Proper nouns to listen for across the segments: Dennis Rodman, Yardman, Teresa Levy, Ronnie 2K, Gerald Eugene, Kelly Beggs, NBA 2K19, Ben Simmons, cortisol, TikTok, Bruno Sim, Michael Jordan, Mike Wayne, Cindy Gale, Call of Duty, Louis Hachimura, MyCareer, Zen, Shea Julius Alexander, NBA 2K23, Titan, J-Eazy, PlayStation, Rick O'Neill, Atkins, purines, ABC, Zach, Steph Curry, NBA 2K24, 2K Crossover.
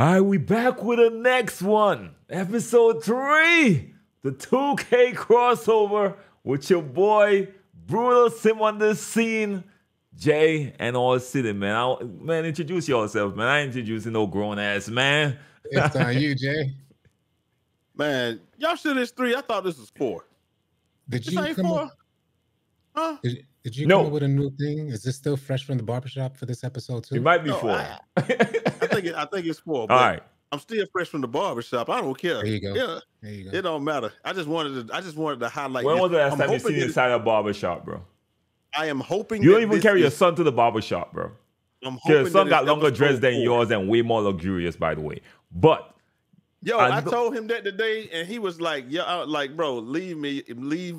All right, we back with the next one, episode 3, the 2K crossover with your boy Bruno Sim on the scene, Jay and all city man. Man, introduce yourself, man. I ain't introducing no grown ass man. It's on you, Jay. Man, y'all sure this 3? I thought this was 4. Did this you ain't come 4? Up? Huh? Did you come up with a new thing? Is this still fresh from the barbershop for this episode too? It might be 4. I think it's 4. But all right, I'm still fresh from the barbershop. I don't care. There you go. Yeah, there you go. It don't matter. I just wanted to highlight. When was the last time you seen inside a barbershop, bro? I am hoping you don't even carry your son to the barbershop, bro. I'm hoping your son got longer dreads than yours and way more luxurious, by the way. But yo, I told him that today, and he was like, "Yo, like, bro, leave me, leave."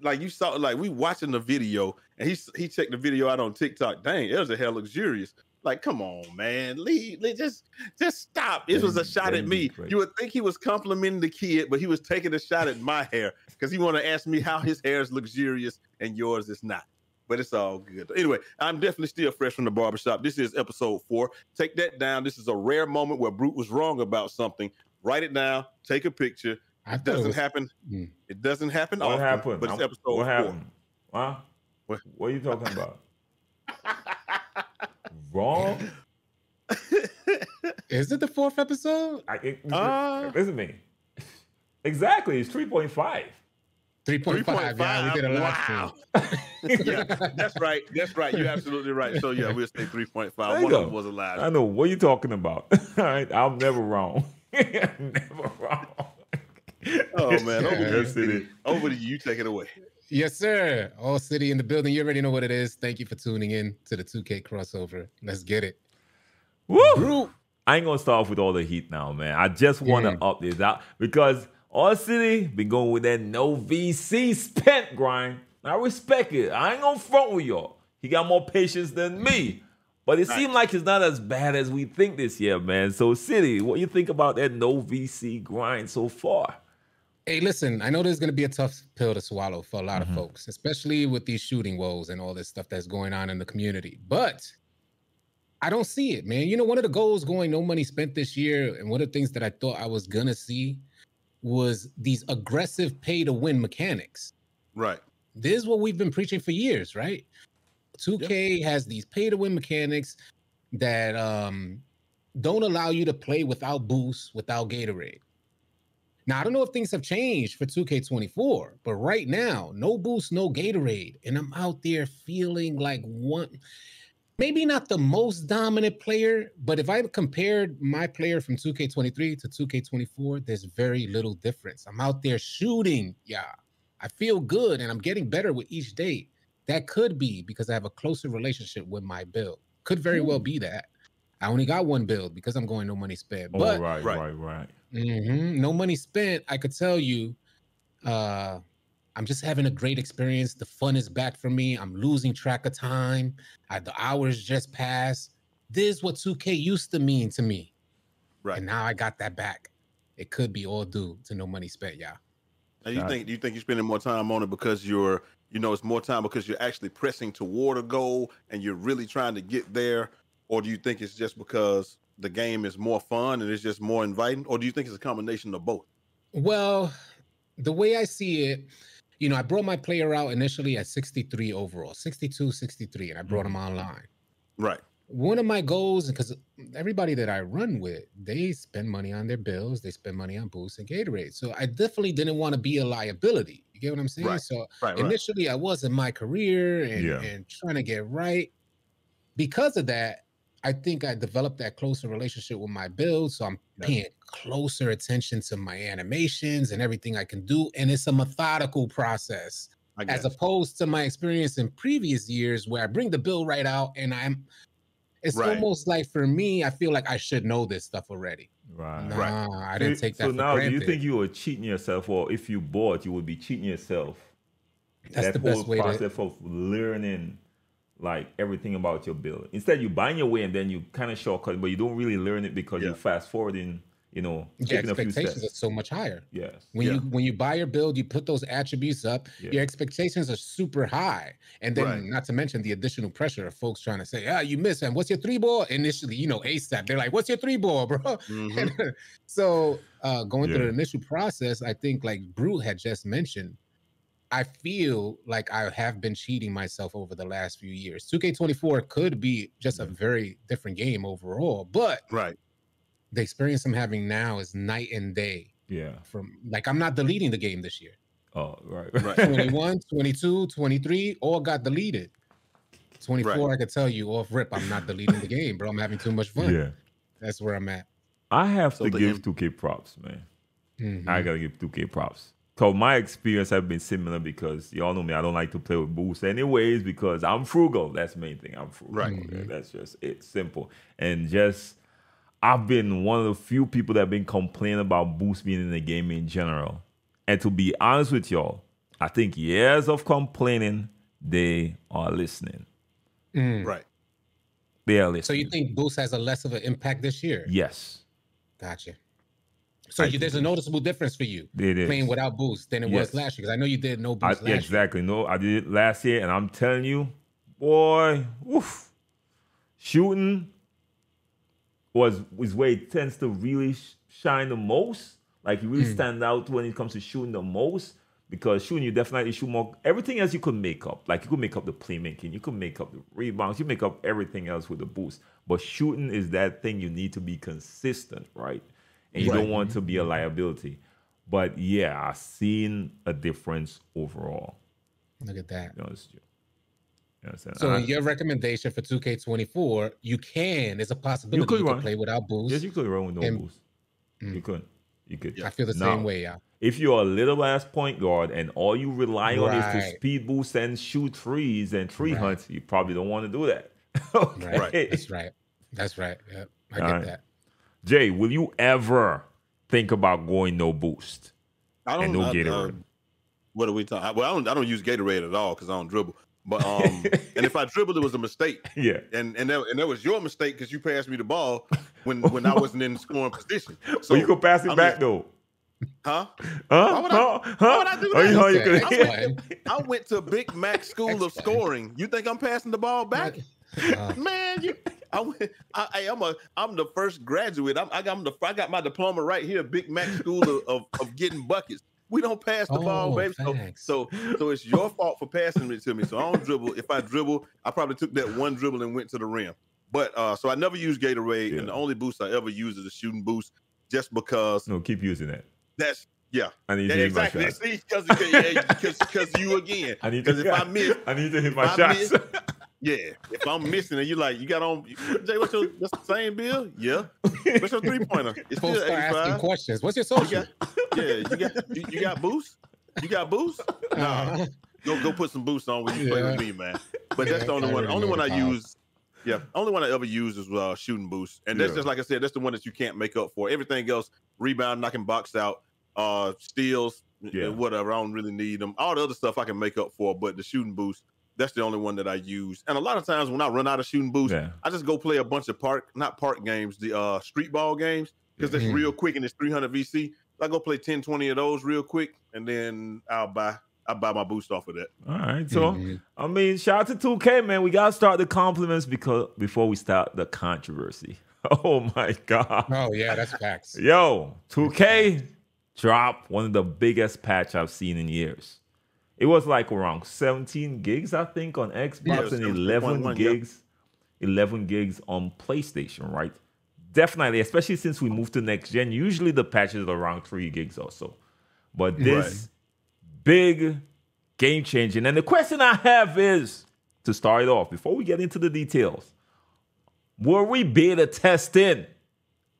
Like you saw, like we watching the video, and he checked the video out on TikTok. Dang, it was a hell luxurious. Like, come on, man, leave just stop. This was a shot at me. You would think he was complimenting the kid, but he was taking a shot at my hair because he wanted to ask me how his hair is luxurious and yours is not. But it's all good. Anyway, I'm definitely still fresh from the barbershop. This is episode 4. Take that down. This is a rare moment where Brute was wrong about something. Write it down. Take a picture. It doesn't happen. It doesn't happen often. What happened? But it's episode 4. What happened? Huh? What are you talking about? Wrong? Is it the 4th episode? Isn't me. Exactly. It's 3.5. 3.5. Yeah, we did a lot. Wow. Yeah, that's right. That's right. You're absolutely right. So yeah, we'll say 3.5. One of them was a lie. I know. What are you talking about? All right, I'm never wrong. Never wrong. Oh man, over to you. Take it away. Yes, sir. All city in the building. You already know what it is. Thank you for tuning in to the 2K crossover. Let's get it. Woo! Group. I ain't gonna start off with all the heat now, man. I just want to up this out because all city been going with that no VC spent grind. I respect it. I ain't gonna front with y'all. He got more patience than me, but it seemed like it's not as bad as we think this year, man. So city, what you think about that no VC grind so far? Hey, listen, I know there's going to be a tough pill to swallow for a lot of folks, especially with these shooting woes and all this stuff that's going on in the community. But I don't see it, man. You know, one of the goals going no money spent this year, and one of the things that I thought I was going to see was these aggressive pay-to-win mechanics. Right. This is what we've been preaching for years, right? 2K has these pay-to-win mechanics that don't allow you to play without boosts, without Gatorade. Now, I don't know if things have changed for 2K24, but right now, no boost, no Gatorade. And I'm out there feeling like one, maybe not the most dominant player, but if I compared my player from 2K23 to 2K24, there's very little difference. I'm out there shooting. Yeah, I feel good and I'm getting better with each day. That could be because I have a closer relationship with my build. Could very well be that. I only got one build because I'm going no money spent. But right. No money spent. I could tell you, I'm just having a great experience. The fun is back for me. I'm losing track of time. The hours just passed. This is what 2K used to mean to me. Right. And now I got that back. It could be all due to no money spent, y'all. And do you think you're spending more time on it because it's more time because you're actually pressing toward a goal and you're really trying to get there? Or do you think it's just because the game is more fun and it's just more inviting? Or do you think it's a combination of both? Well, the way I see it, you know, I brought my player out initially at 63 overall, 62, 63, and I brought him online. Right. One of my goals, because everybody that I run with, they spend money on their bills, they spend money on boosts and Gatorade. So I definitely didn't want to be a liability. You get what I'm saying? Right. So initially I was in my career and trying to get right. Because of that, I think I developed that closer relationship with my build, so I'm paying closer attention to my animations and everything I can do, and it's a methodical process as opposed to my experience in previous years where I bring the build right out and it's almost like for me, I feel like I should know this stuff already. Right. I didn't take that for granted. Do you think you were cheating yourself, or if you bought, you would be cheating yourself? That's the best way of learning. Like everything about your build. Instead, you bind your way and then you kind of shortcut, but you don't really learn it because you're fast forwarding you know, your expectations are so much higher. Yes. When you buy your build, you put those attributes up, your expectations are super high. And then not to mention the additional pressure of folks trying to say, ah, you missed him. What's your three ball? Initially, you know, ASAP. They're like, what's your three ball, bro? Mm-hmm. So going through the initial process, I think like Brew had just mentioned, I feel like I have been cheating myself over the last few years. 2K24 could be just a very different game overall, but the experience I'm having now is night and day. Yeah. From like, I'm not deleting the game this year. Oh, right. 21, 22, 23, all got deleted. 24, I could tell you off rip, I'm not deleting the game, bro. I'm having too much fun. Yeah. That's where I'm at. I have to give 2K props, man. Mm-hmm. I gotta give 2K props. So my experience have been similar because y'all know me. I don't like to play with boosts anyways because I'm frugal. That's the main thing. I'm frugal. Right. Mm-hmm. That's just it. Simple. And just I've been one of the few people that have been complaining about boosts being in the game in general. And to be honest with y'all, I think years of complaining, they are listening. Mm. Right. They are listening. So you think boost has a less of an impact this year? Yes. Gotcha. So there's a noticeable difference for you playing without boost than it was last year. Because I know you did no boost last year. Exactly. No, I did it last year. And I'm telling you, boy, oof, shooting is where it tends to really shine the most. Like, you really stand out when it comes to shooting the most. Because shooting, you definitely shoot more. Everything else you could make up. Like, you could make up the playmaking. You could make up the rebounds. You make up everything else with the boost. But shooting is that thing you need to be consistent, right? And you don't want to be a liability. But yeah, I've seen a difference overall. Look at that. You know so your recommendation for 2K24, you can. There's a possibility you could play without boost. Yes, you could run with no boost. Mm. You could. I feel the same way, yeah. If you're a little ass point guard and all you rely on is to speed boost and shoot threes and tree hunts, you probably don't want to do that. Okay. Right. That's right. Yep. I get that. Jay, will you ever think about going no boost and no Gatorade? What are we talking? Well, I don't use Gatorade at all because I don't dribble. But and if I dribbled, it was a mistake. Yeah. And that was your mistake because you passed me the ball when I wasn't in scoring position. So you could pass it back though. Huh? Why would I do that? I went to Big Mac School of Scoring. You think I'm passing the ball back? Man, I'm the first graduate. I got my diploma right here, Big Mac School of getting buckets. We don't pass the ball, baby. So it's your fault for passing it to me. So I don't dribble. If I dribble, I probably took that one dribble and went to the rim. But so I never used Gatorade, and the only boost I ever used is a shooting boost, just because. No, keep using that. That's. Yeah, I need to hit my shots. Because you again. Because if I miss, I need to hit my shots. Yeah, if I'm missing and you're like, you got on, Jay, that's the same bill? Yeah. What's your three-pointer? It's still 85. Asking questions. What's your social? You got boost? You got boost? Nah. Go put some boost on when you play with me, man. But that's the only one. Only one I use. Yeah, only one I ever used is shooting boost. And that's just like I said, that's the one that you can't make up for. Everything else, rebound, knocking box out, steals, whatever. I don't really need them. All the other stuff I can make up for, but the shooting boost, that's the only one that I use. And a lot of times when I run out of shooting boost, I just go play a bunch of street ball games, because that's real quick and it's 300 VC. I go play 10, 20 of those real quick, and then I buy my boost off of that. All right. So, I mean, shout out to 2K, man. We got to start the compliments before we start the controversy. Oh, my God. Oh, yeah, that's facts. Yo, 2K drop one of the biggest patch I've seen in years. It was like around 17 gigs, I think, on Xbox and 11 gigs, 11 gigs on PlayStation, right? Definitely, especially since we moved to next gen. Usually the patches are around 3 gigs or so. But this big game changing. And the question I have is, to start it off, before we get into the details, were we beta testing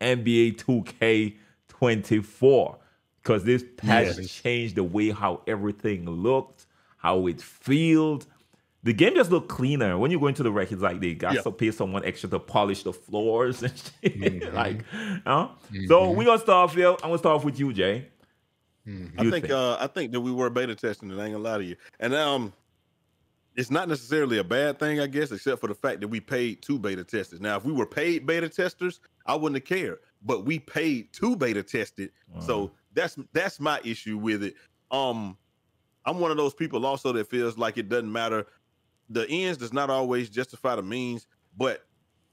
NBA 2K24? Because this patch changed the way how everything looked, how it felt. The game just looked cleaner. When you go into the wreck, it's like they got to pay someone extra to polish the floors and shit. Like, huh? So we're going to start off here. I'm going to start off with you, Jay. I think that we were beta testing it. I ain't going to lie to you. And it's not necessarily a bad thing, I guess, except for the fact that we paid 2 beta testers. Now, if we were paid beta testers, I wouldn't have cared. but we paid to beta test it. Wow. So that's my issue with it. I'm one of those people also that feels like it doesn't matter. The ends does not always justify the means, but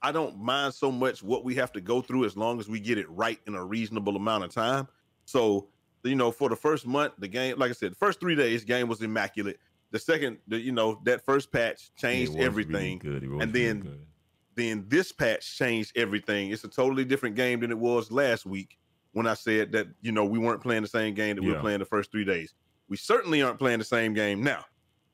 I don't mind so much what we have to go through as long as we get it right in a reasonable amount of time. So, you know, for the first month, the game, like I said, the first 3 days, game was immaculate. The second, you know, that first patch changed everything. Really good. And then, really then this patch changed everything. It's a totally different game than it was last week when I said that, you know, we weren't playing the same game that we were playing the first 3 days. We certainly aren't playing the same game now.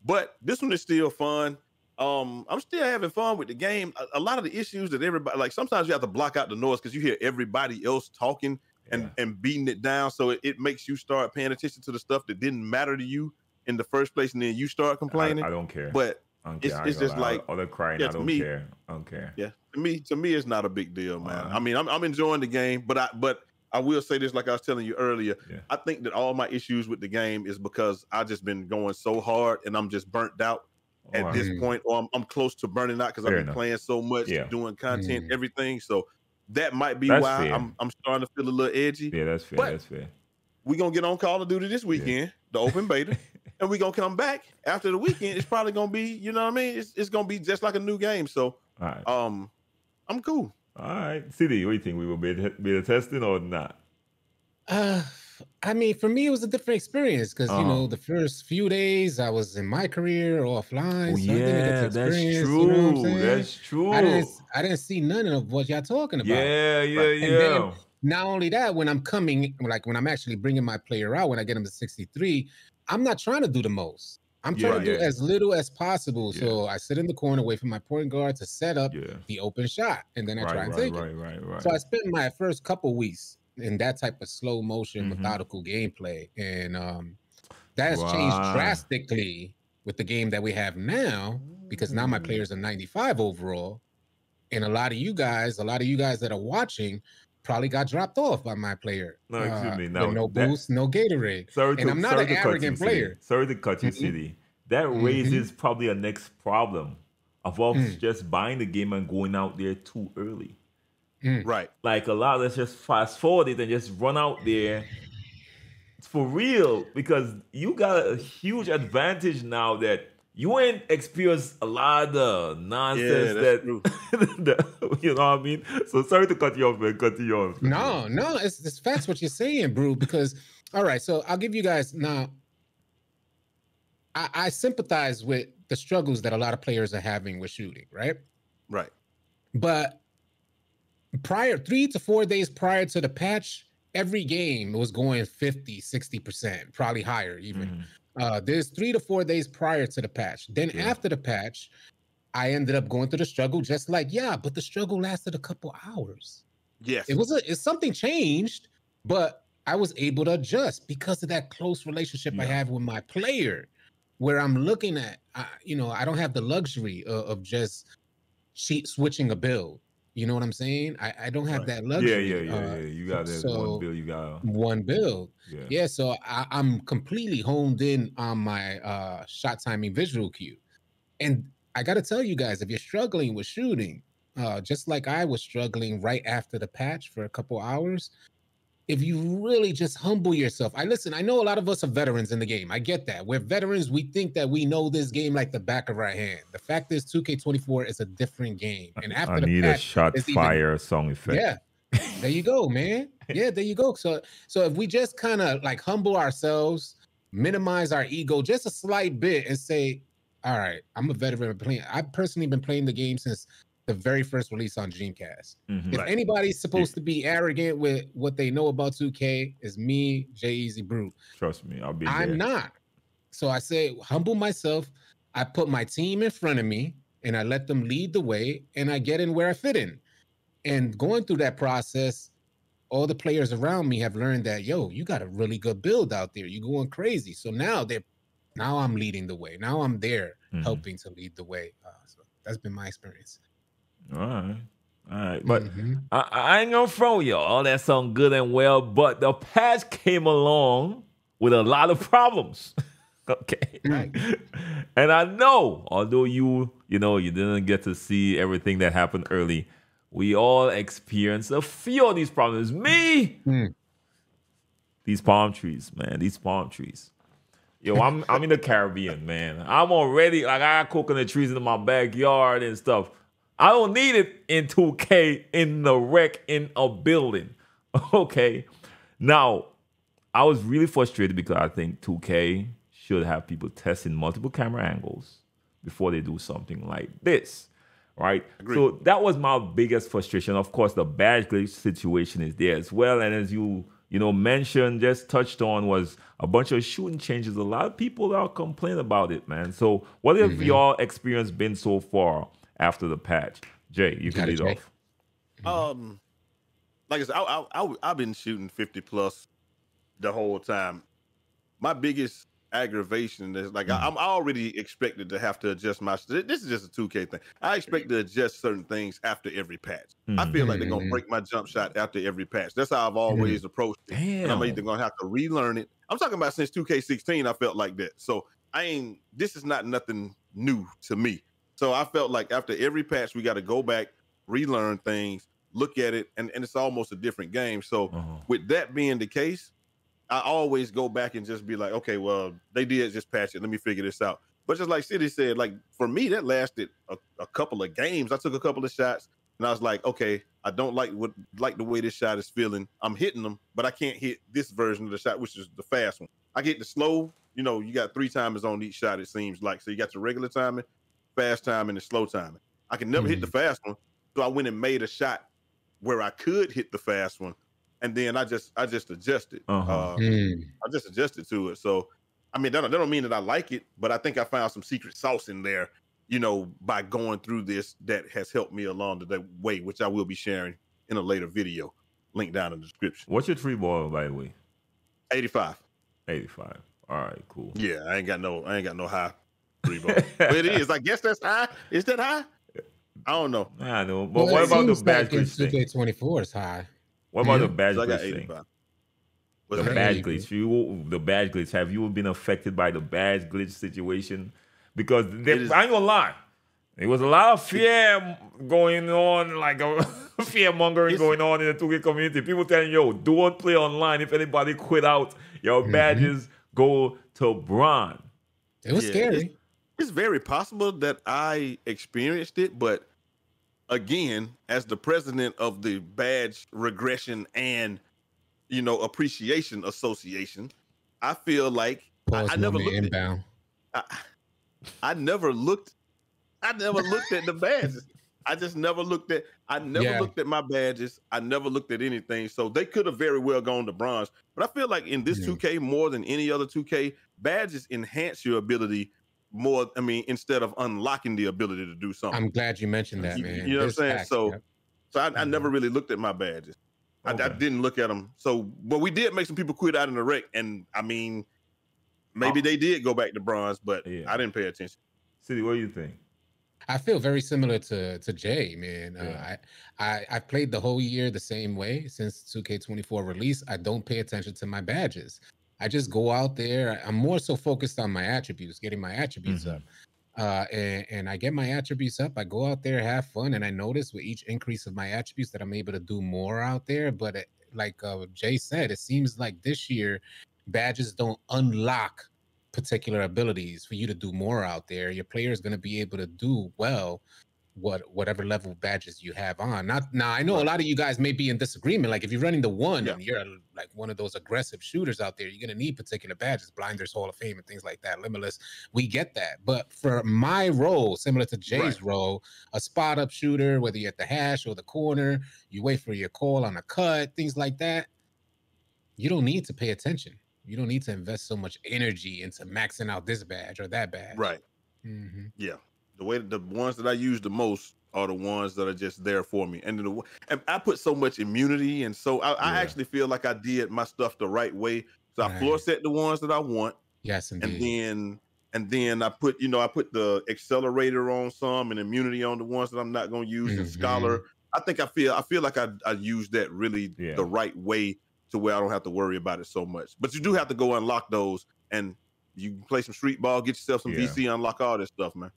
But this one is still fun. I'm still having fun with the game. A lot of the issues that everybody, like sometimes you have to block out the noise because you hear everybody else talking and beating it down. So it makes you start paying attention to the stuff that didn't matter to you in the first place. And then you start complaining. I don't care. But it's just like all the crying. I don't care. I don't care. Yeah. To me, it's not a big deal, man. I mean, I'm enjoying the game, but I will say this, like I was telling you earlier, I think that all my issues with the game is because I just been going so hard and I'm just burnt out at this point, or I'm close to burning out because I've been playing so much, doing content, everything. So that might be why I'm starting to feel a little edgy. Yeah, that's fair. But that's fair. We're going to get on Call of Duty this weekend, the open beta, and we're going to come back after the weekend. It's probably going to be, you know what I mean? It's going to be just like a new game. So I'm cool. All right, CD, what do you think? We will be testing or not? I mean, for me, it was a different experience because you know the first few days I was in my career or offline. Oh, so yeah, that's true. You know what I'm that's true. I didn't see none of what y'all talking about. Yeah. Not only that, when I'm coming, like when I'm actually bringing my player out, when I get him to 63, I'm not trying to do the most. I'm trying to do as little as possible. Yeah. So I sit in the corner, wait for my point guard to set up the open shot, and then I try and take it. So I spent my first couple weeks in that type of slow motion, methodical gameplay. And that has changed drastically with the game that we have now, because now my players are 95 overall. And a lot of you guys that are watching probably got dropped off by my player. No, excuse me. No, no boost, no Gatorade. And I'm not an arrogant player. Sorry to cut you, CD. That raises probably a next problem of us just buying the game and going out there too early. Right. Like a lot, let's just fast forward it and just run out there for real, because you got a huge advantage now that you ain't experienced a lot of nonsense you know what I mean? So sorry to cut you off, man. No, it's facts what you're saying, bro, because, all right, so I'll give you guys now, I sympathize with the struggles that a lot of players are having with shooting, right? Right. But prior, 3 to 4 days prior to the patch, every game was going 50, 60%, probably higher even. There's 3 to 4 days prior to the patch. Then after the patch, I ended up going through the struggle just like, but the struggle lasted a couple hours. Yes. It's something changed, but I was able to adjust because of that close relationship I have with my player, where I'm looking at, you know, I don't have the luxury of just switching a build. You know what I'm saying? I don't have that luxury. Yeah. You got that one build. Yeah, so I'm completely honed in on my shot timing visual cue. And I got to tell you guys, if you're struggling with shooting, just like I was struggling right after the patch for a couple hours, if you really just humble yourself. I know a lot of us are veterans in the game. I get that. We're veterans. We think that we know this game like the back of our hand. The fact is 2K24 is a different game. And after the patch, I need a shot fire song effect. Yeah. There you go, man. Yeah, there you go. So if we just kind of like humble ourselves, minimize our ego just a slight bit and say, all right, I'm a veteran playing. I've personally been playing the game since the very first release on Dreamcast. If anybody's supposed to be arrogant with what they know about 2K, it's me, Jay-Eazy Brew. Trust me, I'm not. So I say, humble myself. I put my team in front of me and I let them lead the way and I get in where I fit in. And going through that process, all the players around me have learned that, yo, you got a really good build out there. You're going crazy. So now I'm leading the way. Now I'm there helping to lead the way. So that's been my experience. All right, but I ain't gonna throw you all that sound good and well, but the patch came along with a lot of problems. Okay, and I know, although you know you didn't get to see everything that happened early, We all experienced a few of these problems. Me, these palm trees, man, these palm trees. Yo, I'm in the Caribbean, man. I'm already, like, I got coconut trees in my backyard and stuff. I don't need it in 2K, in the wreck, in a building. Okay. Now, I was really frustrated because I think 2K should have people testing multiple camera angles before they do something like this, right? Agreed. So that was my biggest frustration. Of course, the badge glitch situation is there as well. And as you know, mentioned, just touched on, was a bunch of shooting changes. A lot of people are complaining about it, man. So what have y'all experience been so far after the patch? Jay, you can lead off. Like I said, I've been shooting 50 plus the whole time. My biggest aggravation is, like, I'm already expected to have to adjust my, this is just a 2K thing. I expect to adjust certain things after every patch. I feel like they're going to break my jump shot after every patch. That's how I've always approached it. And I'm either going to have to relearn it. I'm talking about since 2K16, I felt like that. So I ain't, this is not nothing new to me. So I felt like after every patch, we got to go back, relearn things, look at it, and it's almost a different game. So with that being the case, I always go back and just be like, okay, well, they did just patch it. Let me figure this out. But just like City said, like, for me, that lasted a couple of games. I took a couple of shots, and I was like, okay, I don't like the way this shot is feeling. I'm hitting them, but I can't hit this version of the shot, which is the fast one. I get the slow, you know, you got three timers on each shot, it seems like. So you got your regular timing, fast timing, and slow timing. I can never hit the fast one, so I went and made a shot where I could hit the fast one. And then I just adjusted. I just adjusted to it. So, I mean, that don't mean that I like it, but I think I found some secret sauce in there, you know, by going through this that has helped me along the way, which I will be sharing in a later video. Link down in the description. What's your three ball, by the way? 85. 85. All right, cool. Yeah, I ain't got no high three ball. But it is. I guess that's high. Is that high? I don't know. I know. But well, what about the badge glitch? 2K24 is high. What about the badge glitch thing? The badge glitch. The badge glitch. Have you been affected by the badge glitch situation? Because I ain't gonna lie, there was a lot of fear going on, like a fear mongering going on in the 2K community. People telling, yo, don't play online. If anybody quit out, your badges go to Bron. It was scary. It's very possible that I experienced it, but again, as the president of the Badge Regression and, you know, Appreciation Association, I feel like I never looked at the badges. I never looked at my badges. I never looked at anything. So they could have very well gone to bronze. But I feel like in this 2K, more than any other 2K, badges enhance your ability more, I mean, instead of unlocking the ability to do something. I'm glad you mentioned that, man. You know what I'm saying? So, I never really looked at my badges. Okay. I didn't look at them. So, but we did make some people quit out in the wreck, and I mean, maybe they did go back to bronze, but I didn't pay attention. City, what do you think? I feel very similar to Jay, man. I played the whole year the same way since 2K24 release. I don't pay attention to my badges. I just go out there. I'm more so focused on my attributes, getting my attributes up. And I get my attributes up. I go out there, have fun. And I notice with each increase of my attributes that I'm able to do more out there. But it, like Jay said, it seems like this year, badges don't unlock particular abilities for you to do more out there. Your player is going to be able to do well whatever level of badges you have on. Now I know a lot of you guys may be in disagreement. Like if you're running the one and you're like one of those aggressive shooters out there, you're gonna need particular badges, Blinders, Hall of Fame, and things like that, Limitless. We get that. But for my role, similar to Jay's role, a spot up shooter, whether you're at the hash or the corner, you wait for your call on a cut, things like that, you don't need to pay attention. You don't need to invest so much energy into maxing out this badge or that badge. Right. Yeah. The way the ones that I use the most are the ones that are just there for me. And, and I put so much immunity, and so I actually feel like I did my stuff the right way. So I floor set the ones that I want. Yes, indeed. And then I put, you know, I put the accelerator on some and immunity on the ones that I'm not going to use. And Scholar, I think I feel like I used that really the right way to where I don't have to worry about it so much. But you do have to go unlock those, and you can play some street ball, get yourself some VC, unlock all this stuff, man.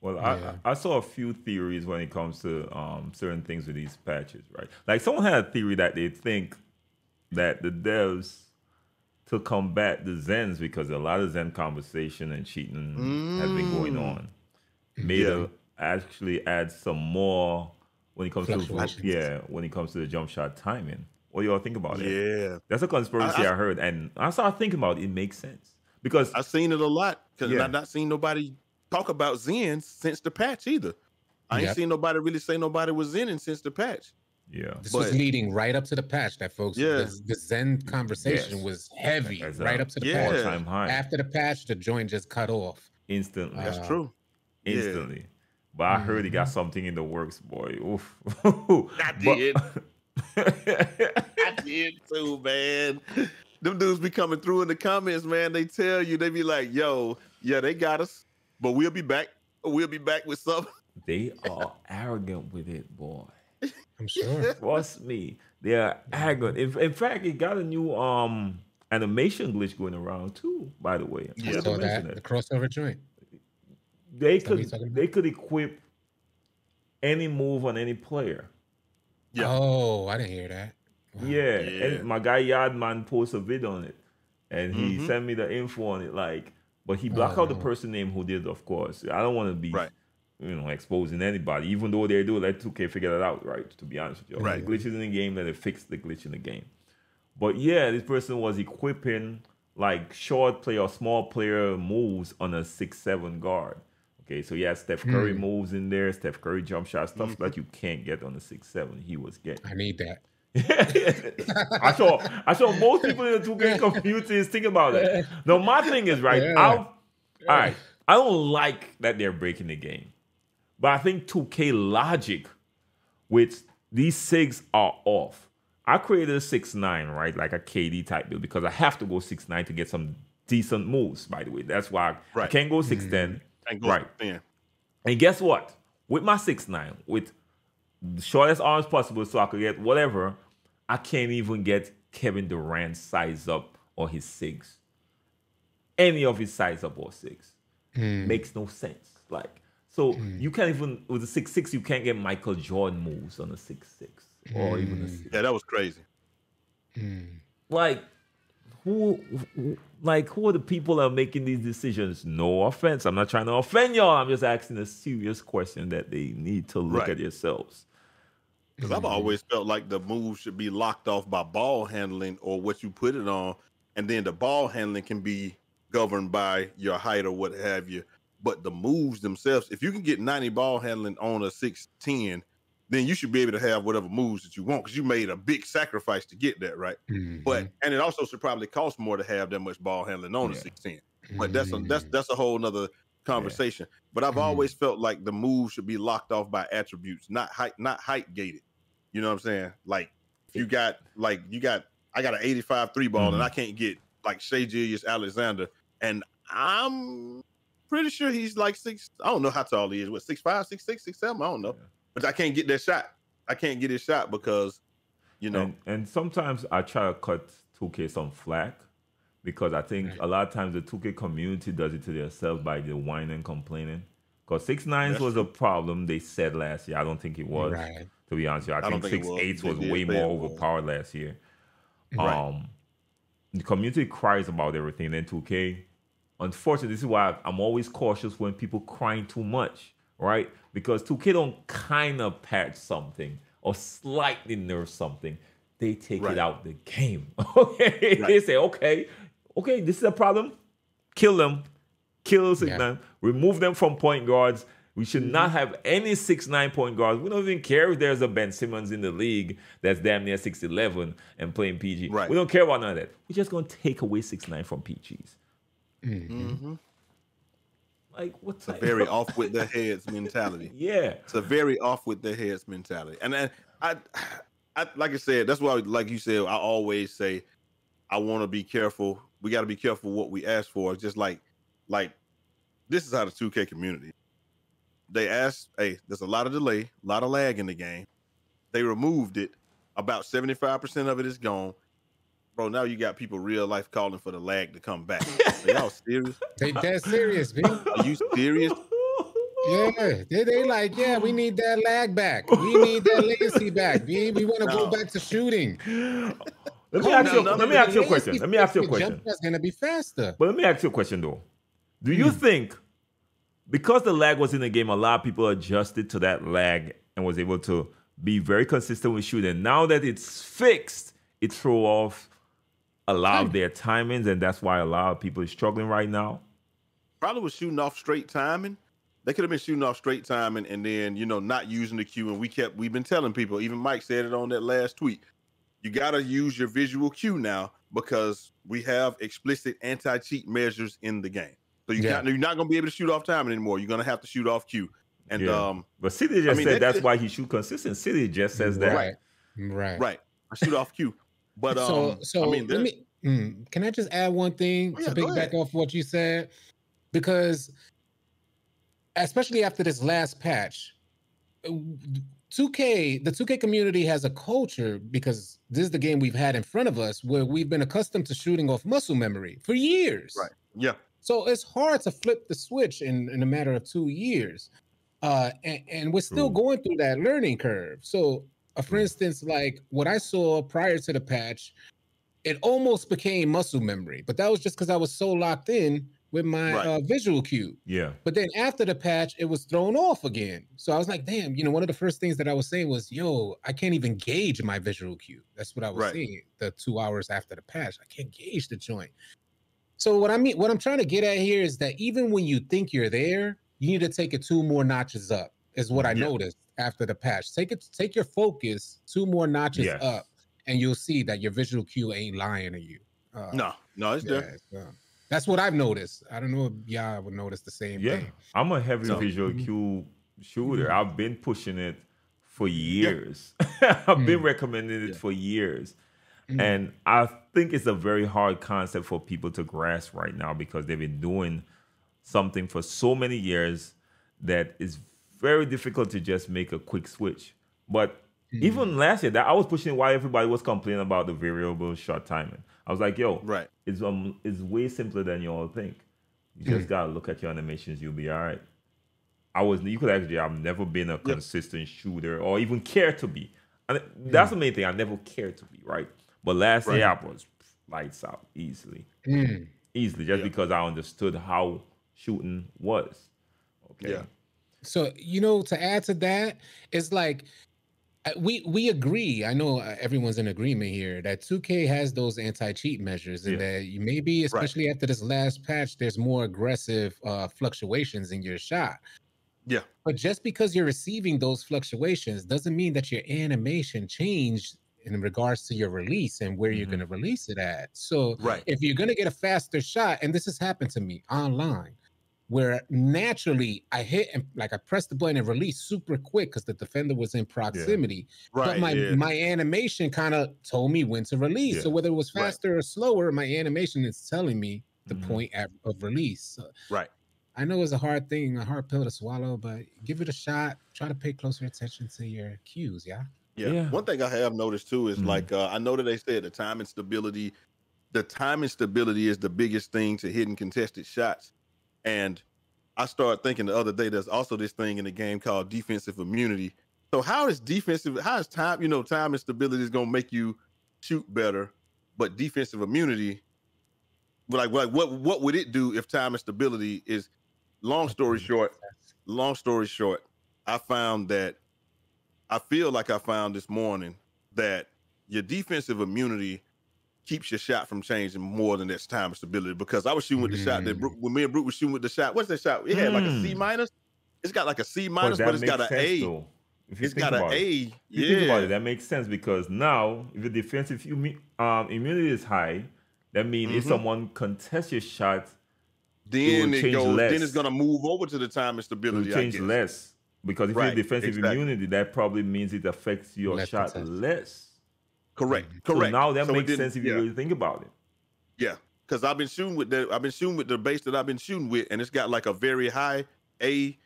Well, yeah. I saw a few theories when it comes to certain things with these patches, right? Like someone had a theory that they think that the devs to combat the Zens, because a lot of Zen conversation and cheating has been going on, made actually add some more when it comes to when it comes to the jump shot timing. What do y'all think about it? Yeah, that's a conspiracy I heard, and I started thinking about it. It makes sense because I've seen it a lot because I've not seen nobody talk about Zen since the patch either. I ain't seen nobody really say nobody was Zen since the patch. Yeah, this was leading right up to the patch, that folks. Yeah, the Zen conversation was heavy right up to the patch. All-time high. After the patch, the joint just cut off instantly. That's true, instantly. Yeah. But I heard he got something in the works, boy. Oof. I did. I did too, man. Them dudes be coming through in the comments, man. They tell you, they be like, "Yo, yeah, they got us, but we'll be back. We'll be back with something." They are arrogant with it, boy. I'm sure. Trust me, they are arrogant. In fact, it got a new animation glitch going around too. By the way, I saw that the crossover joint. They could equip any move on any player. Yeah. Oh, I didn't hear that. Wow. Yeah, yeah. And my guy Yardman posted a video on it, and he sent me the info on it. Like, but he blocked out the person name who did, of course. I don't want to be. Right. You know, exposing anybody, even though they do, let 2K figure that out, right? To be honest with you, right? Glitches in the game, let it fix the glitch in the game. But yeah, this person was equipping like short player or small player moves on a 6'7" guard. Okay, so yeah, Steph Curry moves in there, Steph Curry jump shot, stuff that you can't get on a 6'7". He was getting. I need that. I saw most people in the 2K community is thinking about that. No, my thing is right. Yeah. All right, I don't like that they're breaking the game. But I think 2K logic with these SIGs are off. I created a 6'9", right? Like a KD type build because I have to go 6'9" to get some decent moves, by the way. That's why I can't go 6'10". Right. And guess what? With my 6'9", with the shortest arms possible so I could get whatever, I can't even get Kevin Durant's size up or his SIGs. Any of his size up or SIGs. Makes no sense. Like... So you can't even, with a 6'6", you can't get Michael Jordan moves on a 6'6". Or even a 6'6". Yeah, that was crazy. Like, who are the people that are making these decisions? No offense. I'm not trying to offend y'all. I'm just asking a serious question that they need to look at yourselves. Because I've always felt like the move should be locked off by ball handling or what you put it on. And then the ball handling can be governed by your height or what have you. But the moves themselves, if you can get 90 ball handling on a 6'10", then you should be able to have whatever moves that you want because you made a big sacrifice to get that, right? And it also should probably cost more to have that much ball handling on a 6'10". But that's a whole nother conversation. Yeah. But I've always felt like the moves should be locked off by attributes, not height gated. You know what I'm saying? Like if you got like I got an 85 three ball and I can't get like Shea Julius Alexander, and I'm pretty sure he's like six. I don't know how tall he is. What, 6'5", 6'6", 6'7"? I don't know. Yeah. But I can't get that shot. I can't get his shot because, you know. And sometimes I try to cut 2K some flack because I think a lot of times the 2K community does it to themselves by the whining and complaining. Because 6'9" was a problem they said last year. I don't think it was. Right. To be honest, I think 6'8" was way more overpowered last year. Right. The community cries about everything. Then 2K. Unfortunately, this is why I'm always cautious when people crying too much, right? Because 2K don't kind of patch something or slightly nerf something. They take it out the game. Okay, they say, okay, this is a problem. Kill them. Kill 6'9". Yeah. Remove them from point guards. We should not have any 6'9" point guards. We don't even care if there's a Ben Simmons in the league that's damn near 6'11" and playing PG. Right. We don't care about none of that. We're just going to take away 6'9" from PGs. Like what's a very off with their heads mentality. Yeah, it's a very off with their heads mentality. And then I like I said, that's why, like you said, I always say I want to be careful. We got to be careful what we ask for. It's just like this is how the 2K community. They asked, hey, there's a lot of delay, a lot of lag in the game. They removed it. About 75% of it is gone. Bro, now you got people real life calling for the lag to come back. Are y'all serious? Take that serious, man. Are you serious? Yeah, they like, yeah, we need that lag back. We need that legacy back. We want to go back to shooting. Let me ask you a question. That's going to be faster. But let me ask you a question, though. Do you think, because the lag was in the game, a lot of people adjusted to that lag and was able to be very consistent with shooting? Now that it's fixed, it throw off a lot of their timings, and that's why a lot of people are struggling right now? Probably was shooting off straight timing. They could have been shooting off straight timing and then, you know, not using the cue. And we've been telling people, even Mike said it on that last tweet, you got to use your visual cue now because we have explicit anti-cheat measures in the game. So you got, you're not going to be able to shoot off timing anymore. You're going to have to shoot off cue. And but City just said that's why he shoot consistent. City just says that. Right. I shoot off cue. But so I mean, can I just add one thing to piggyback off what you said? Because especially after this last patch, 2K, the 2K community has a culture, because this is the game we've had in front of us, where we've been accustomed to shooting off muscle memory for years. Right. Yeah. So it's hard to flip the switch in a matter of 2 years. And we're still going through that learning curve. So for instance, like what I saw prior to the patch, it almost became muscle memory, but that was just because I was so locked in with my visual cue. Yeah. But then after the patch, it was thrown off again. So I was like, damn, you know, one of the first things that I was saying was, yo, I can't even gauge my visual cue. That's what I was saying the 2 hours after the patch. I can't gauge the joint. So what I mean, what I'm trying to get at here is that even when you think you're there, you need to take it 2 more notches up, is what I noticed after the patch. Take your focus 2 more notches up, and you'll see that your visual cue ain't lying to you. No, it's there. That's what I've noticed. I don't know if y'all would notice the same thing. I'm a heavy visual cue shooter. I've been pushing it for years. I've been recommending it for years. And I think it's a very hard concept for people to grasp right now because they've been doing something for so many years that it's very difficult to just make a quick switch. But even last year, that I was pushing why everybody was complaining about the variable shot timing. I was like, yo, it's way simpler than you all think. You just gotta look at your animations, you'll be all right. I've never been a consistent shooter or even care to be. And that's the main thing, I never cared to be, right? But last year I was lights out easily. Easily, just because I understood how shooting was. Okay. Yeah. So, you know, to add to that, it's like, we agree. I know everyone's in agreement here that 2K has those anti-cheat measures, and that you maybe, especially after this last patch, there's more aggressive fluctuations in your shot. Yeah. But just because you're receiving those fluctuations doesn't mean that your animation changed in regards to your release and where you're going to release it at. So if you're going to get a faster shot, and this has happened to me online, where naturally I hit and like I pressed the button and released super quick because the defender was in proximity. Yeah. Right, but my animation kind of told me when to release. Yeah. So whether it was faster or slower, my animation is telling me the point of release. So I know it's a hard thing, a hard pill to swallow, but give it a shot. Try to pay closer attention to your cues, Yeah. One thing I have noticed too is like I know that they said the time and stability is the biggest thing to hitting contested shots. And I started thinking the other day, there's also this thing in the game called defensive immunity. So how is time, you know, time and stability is going to make you shoot better, but defensive immunity, like what would it do if time and stability is, long story short, I feel like I found this morning that your defensive immunity keeps your shot from changing more than that's time and stability, because I was shooting with the shot that when me and Brute was shooting with the shot. What's that shot? It had like a C minus. It's got like a C minus, but it's got an A. Though. If you it's got an A. If you think about it, that makes sense, because now if the defensive immunity is high, that means if someone contests your shot, then then it's gonna move over to the time and stability. It'll change less, because if you have defensive immunity, that probably means it affects your shot less. Correct. So now that makes sense if you really think about it. Yeah, because I've been shooting with the base that I've been shooting with, and it's got like a very high A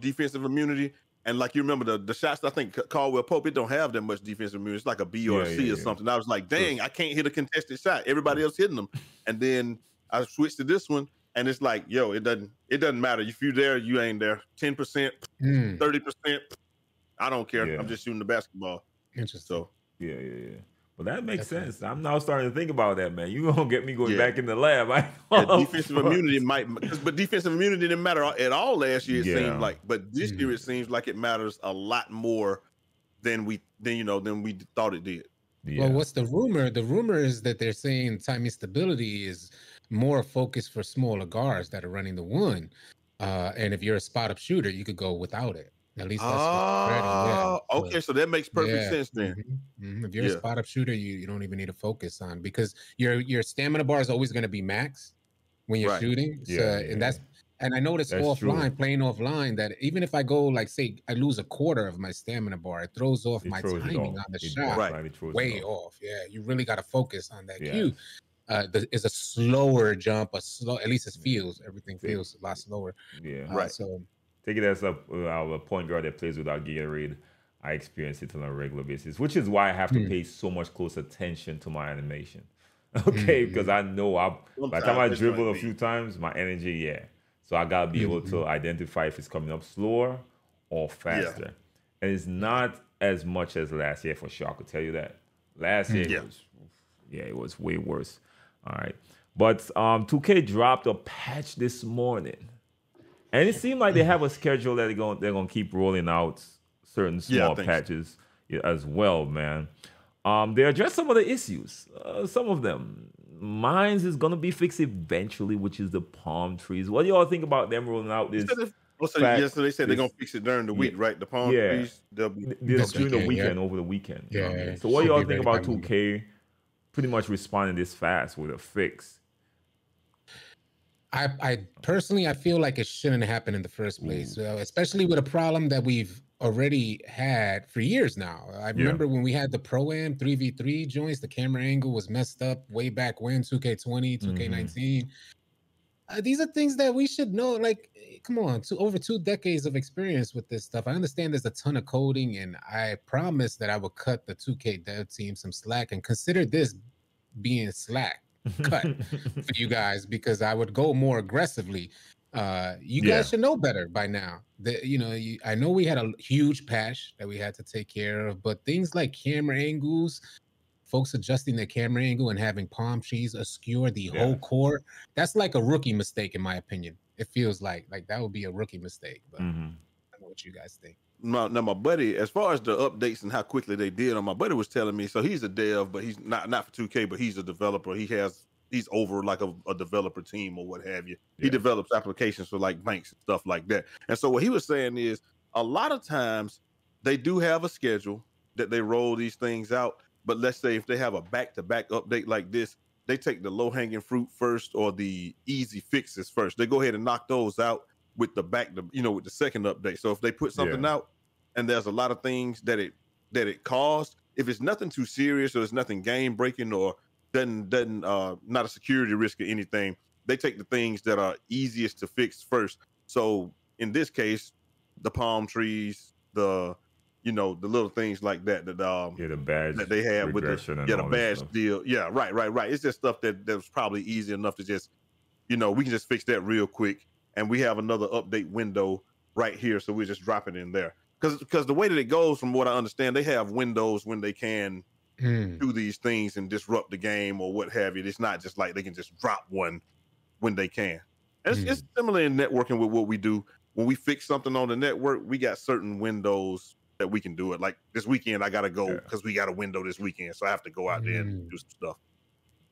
defensive immunity. And like you remember the shots, I think Caldwell Pope, it don't have that much defensive immunity. It's like a B or a C or something. I was like, dang, I can't hit a contested shot. Everybody else hitting them. And then I switched to this one, and it's like, yo, it doesn't. It doesn't matter. If you're there, you ain't there. 10%, 30%. I don't care. Yeah. I'm just shooting the basketball. Interesting. So, yeah. Well, that makes sense. Right. I'm now starting to think about that, man. You gonna get me going back in the lab. Defensive immunity might, but defensive immunity didn't matter at all last year. It seemed like, but this year it seems like it matters a lot more than we thought it did. Yeah. Well, what's the rumor? The rumor is that they're saying time instability is more focused for smaller guards that are running the one, and if you're a spot-up shooter, you could go without it. At least that's okay, so that makes perfect sense then. If you're a spot-up shooter, you don't even need to focus on, because your stamina bar is always going to be max when you're shooting. Yeah, so, and I noticed playing offline that even if I go, like, say I lose a quarter of my stamina bar, it throws off my timing on the shot way off. Yeah, you really got to focus on that cue. It's a slower jump, at least it feels. Everything feels a lot slower. Yeah, right. So. Take it as a point guard that plays without Gatorade. I experience it on a regular basis, which is why I have to pay so much close attention to my animation. Okay, because I know by the time I dribble a few times, my energy, so I got to be able to identify if it's coming up slower or faster. And it's not as much as last year for sure. I could tell you that. Last year, it was way worse. All right. But 2K dropped a patch this morning. And it seemed like they have a schedule that they're gonna keep rolling out certain small patches as well, man. They address some of the issues, some of them. Mines is gonna be fixed eventually, which is the palm trees. What do y'all think about them rolling out this? So they said they're gonna fix it during the week, right? The palm trees, over the weekend. Yeah. You know? So what do y'all think about 2K pretty much responding this fast with a fix? I personally feel like it shouldn't happen in the first place, so, especially with a problem that we've already had for years now. I remember when we had the Pro-Am 3v3 joints, the camera angle was messed up way back when, 2K20, 2K19. These are things that we should know. Like, come on, over 2 decades of experience with this stuff. I understand there's a ton of coding, and I promised that I would cut the 2K dev team some slack and consider this being slack. Cut for you guys, because I would go more aggressively. You guys should know better by now. I know we had a huge patch that we had to take care of, but things like camera angles, folks adjusting their camera angle and having palm trees obscure the whole court, that's like a rookie mistake in my opinion. It feels like that would be a rookie mistake, but I don't know what you guys think. Now, my buddy, as far as the updates and how quickly they did on, my buddy was telling me, so he's a dev, but he's not for 2K, but he's a developer. He's over like a developer team or what have you. Yeah. He develops applications for like banks and stuff like that. And so what he was saying is a lot of times they do have a schedule that they roll these things out. But let's say if they have a back-to-back update like this, they take the low-hanging fruit first or the easy fixes first. They go ahead and knock those out with the with the second update. So if they put something out and there's a lot of things that it caused, if it's nothing too serious or it's nothing game breaking or doesn't not a security risk or anything, they take the things that are easiest to fix first. So in this case, the palm trees, the little things like that the badge that they had with the badge deal. Yeah, right. It's just stuff that was probably easy enough to just we can just fix that real quick. And we have another update window right here, so we're just dropping it in there. Because the way that it goes, from what I understand, they have windows when they can do these things and disrupt the game or what have you. It's not just like they can just drop one when they can. And it's similar in networking with what we do. When we fix something on the network, we got certain windows that we can do it. Like this weekend, I got to go because we got a window this weekend, so I have to go out there and do some stuff.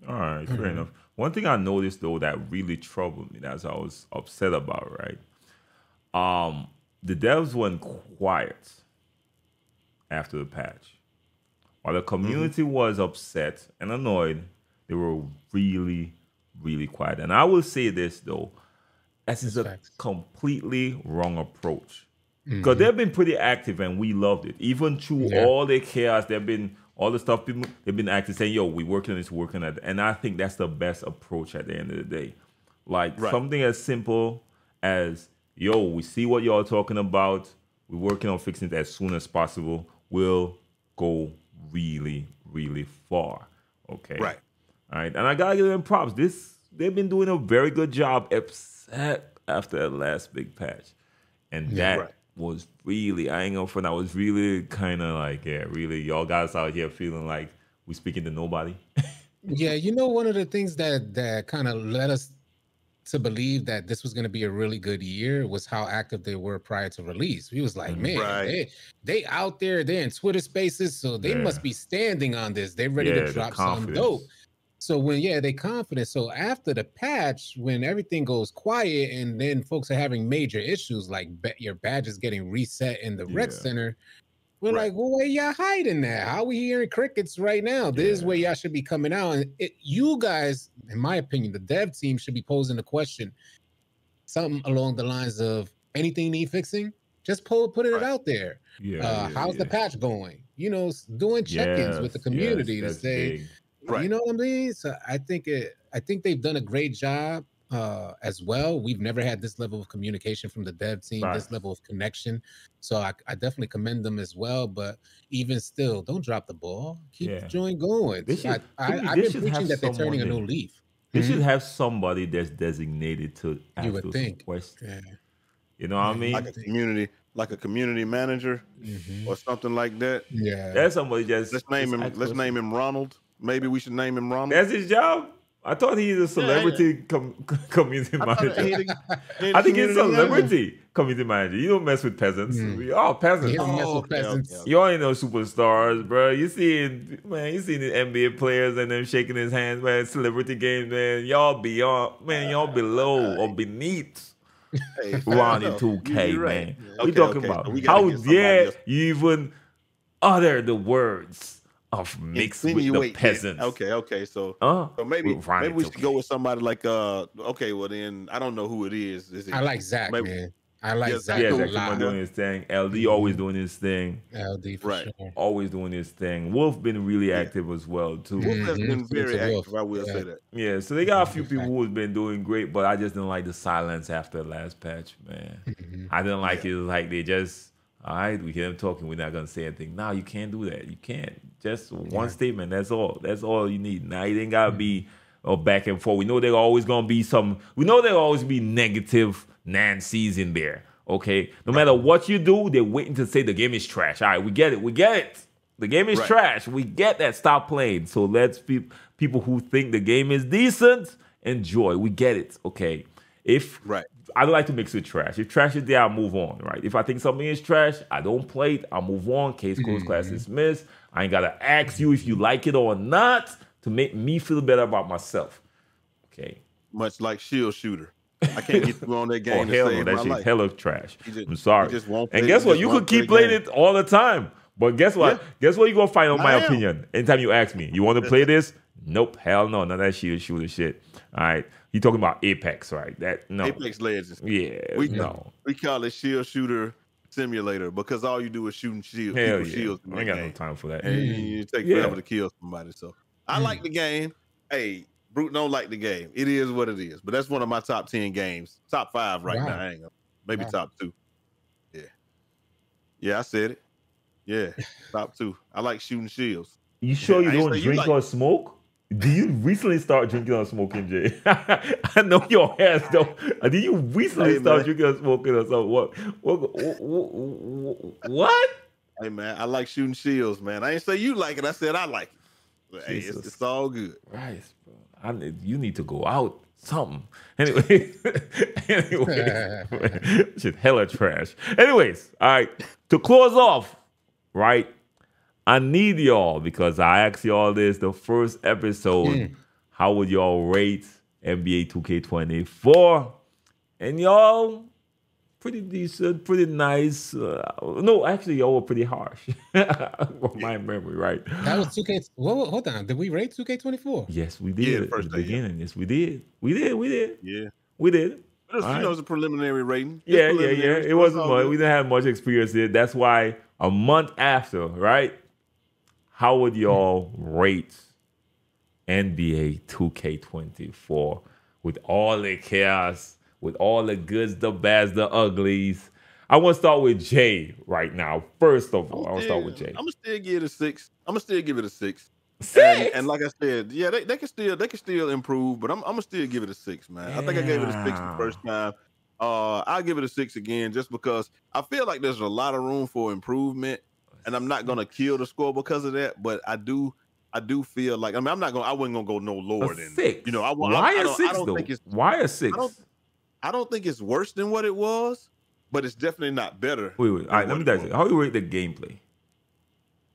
All right, fair enough. One thing I noticed though that really troubled me, that's what I was upset about, right? The devs went quiet after the patch. While the community was upset and annoyed, they were really, really quiet. And I will say this though, that is a completely wrong approach. Because they've been pretty active and we loved it. Even through all the chaos, they've been all the stuff they've been acting, saying, yo, we working on this, working on that. And I think that's the best approach at the end of the day. Like something as simple as, yo, we see what y'all talking about. We're working on fixing it as soon as possible. We'll go really, really far. Okay. Right. All right. And I got to give them props. They've been doing a very good job, except after that last big patch. And that was really, I ain't gonna front, I was really kind of like, yeah, really, y'all guys out here feeling like we speaking to nobody. Yeah, you know, one of the things that kind of led us to believe that this was going to be a really good year was how active they were prior to release. We was like, man, they out there, they're in Twitter spaces, so they must be standing on this. They're ready to drop some dope. So when, they confident. So after the patch, when everything goes quiet and then folks are having major issues, like your badge is getting reset in the rec center, we're like, well, where y'all hiding that? How we hearing crickets right now? This is where y'all should be coming out. And you guys, in my opinion, the dev team should be posing the question, something along the lines of, anything need fixing? Just put it out there. How's the patch going? You know, doing check-ins with the community to say... Big. You know what I mean? So I think they've done a great job as well. We've never had this level of communication from the dev team, this level of connection. So I definitely commend them as well. But even still, don't drop the ball. Keep the joint going. I've been preaching that they're turning a new leaf. They should have somebody that's designated to ask those questions. Yeah. You know what I mean? Like a community. Like a community manager or something like that. Yeah. That's somebody just... Let's name him Ronald. Maybe we should name him Ronald. That's his job? I thought he's a celebrity community manager. I think he's a celebrity community manager. You don't mess with peasants. We all peasants. You don't mess with peasants. Y'all ain't no superstars, bro. You see the NBA players and them shaking his hands, man. Celebrity games, man. Y'all beyond, man. Y'all below or beneath Ronnie 2K, man. We talking about how dare you even utter the words of mixed with the peasants. Okay. So maybe we should go with somebody like then I don't know who it is. I like Zach, man. I like Zach. Yeah, Zach doing his thing. LD always doing his thing. LD for sure. Always doing his thing. Wolf been really active as well too. Wolf has been very active. I will say that. Yeah, so they got a few people who's been doing great, but I just didn't like the silence after the last patch, man. I didn't like it. Like they just. All right, we hear them talking. We're not gonna say anything. No, you can't do that. You can't. Just one statement. That's all. That's all you need. Now you ain't gotta be back and forth. We know there's always gonna be some. We know there'll always be negative Nancy's in there. Okay, no matter what you do, they're waiting to say the game is trash. All right, we get it. We get it. The game is trash. We get that. Stop playing. So let's people who think the game is decent enjoy. We get it. Okay, I don't like to mix with trash. If trash is there, I move on, right? If I think something is trash, I don't play it. I move on. Case closed, class dismissed. I ain't got to ask you if you like it or not to make me feel better about myself. Okay. Much like Shield Shooter. I can't get through on that game. Oh, hell no. That shit's hella trash. I'm sorry. And guess what? You could keep playing it all the time. But guess what? Yeah. Guess what you're going to find on my opinion anytime you ask me. You want to play this? Nope. Hell no. None of that Shield Shooter shit. All right. You're talking about Apex, right? Apex Legends. Yeah. We call it Shield Shooter Simulator because all you do is shooting shields. Shields I ain't got no time for that. And you take forever to kill somebody. So I like the game. Hey, Brute don't like the game. It is what it is. But that's one of my top 10 games. Top 5 right now. I ain't gonna, maybe top 2. Yeah. Yeah, I said it. Yeah. Top 2. I like shooting shields. You sure you don't drink or smoke? Do you recently start drinking or smoking, Jay? I know your ass though. Did you recently start drinking or smoking or something? What? Hey man, I like shooting shields, man. I ain't say you like it. I said I like it. But, hey, it's all good. Christ, bro. You need to go out something. Anyway, shit, hella trash. Anyways, all right. To close off, right? I need y'all because I asked y'all this the first episode. How would y'all rate NBA 2K24? And y'all pretty decent, pretty nice. No, actually, y'all were pretty harsh. My memory, right? That was 2K. Whoa, hold on. Did we rate 2K24? Yes, we did. Yeah, at the beginning. Yes, we did. We did. Yeah, we did. It was a preliminary rating. It wasn't much. We didn't have much experience there. That's why a month after, right? How would y'all rate NBA 2K24 with all the chaos, with all the goods, the bads, the uglies? I want to start with Jay right now. First of all, I want to start with Jay. I'm gonna still give it a 6. I'm gonna still give it a 6. 6. And like I said, yeah, they can still improve, but I'm gonna still give it a 6, man. Yeah. I think I gave it a 6 the first time. I'll give it a 6 again, just because I feel like there's a lot of room for improvement, and I'm not gonna kill the score because of that. But I do feel like, I mean, I wasn't gonna go no lower than 6. You know, why a six? I don't think it's worse than what it was, but it's definitely not better. Wait. All right, let me ask you, how do you rate the gameplay?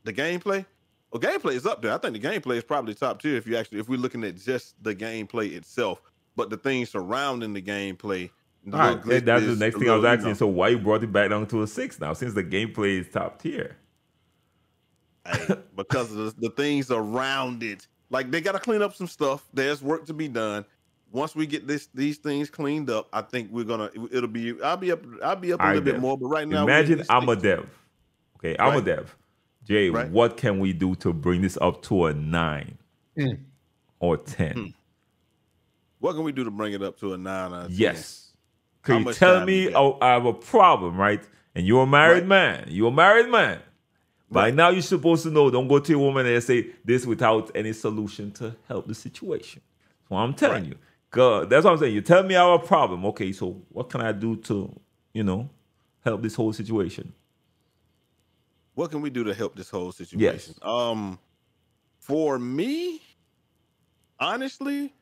The gameplay? Well, gameplay is up there. I think the gameplay is probably top tier if we're looking at just the gameplay itself, but the things surrounding the gameplay. All right, that's the next thing I was asking. You know. So why you brought it back down to a 6 now, since the gameplay is top tier? Hey, because of the things around it. Like, they got to clean up some stuff. There's work to be done. Once we get these things cleaned up, I think we're gonna. It'll be. I'll be up a little bit more. But right now, imagine I'm a dev. Okay, I'm a dev. Jay, what can we do to bring this up to a 9 or 10? What can we do to bring it up to a 9 or 10? Yes. Can you tell me I have a problem, right? And you're a married man. You're a married man. By now, you're supposed to know. Don't go to your woman and say this without any solution to help the situation. That's what I'm telling you. God, that's what I'm saying. You tell me I have a problem. Okay, so what can I do to, you know, help this whole situation? What can we do to help this whole situation? Yes. For me, honestly,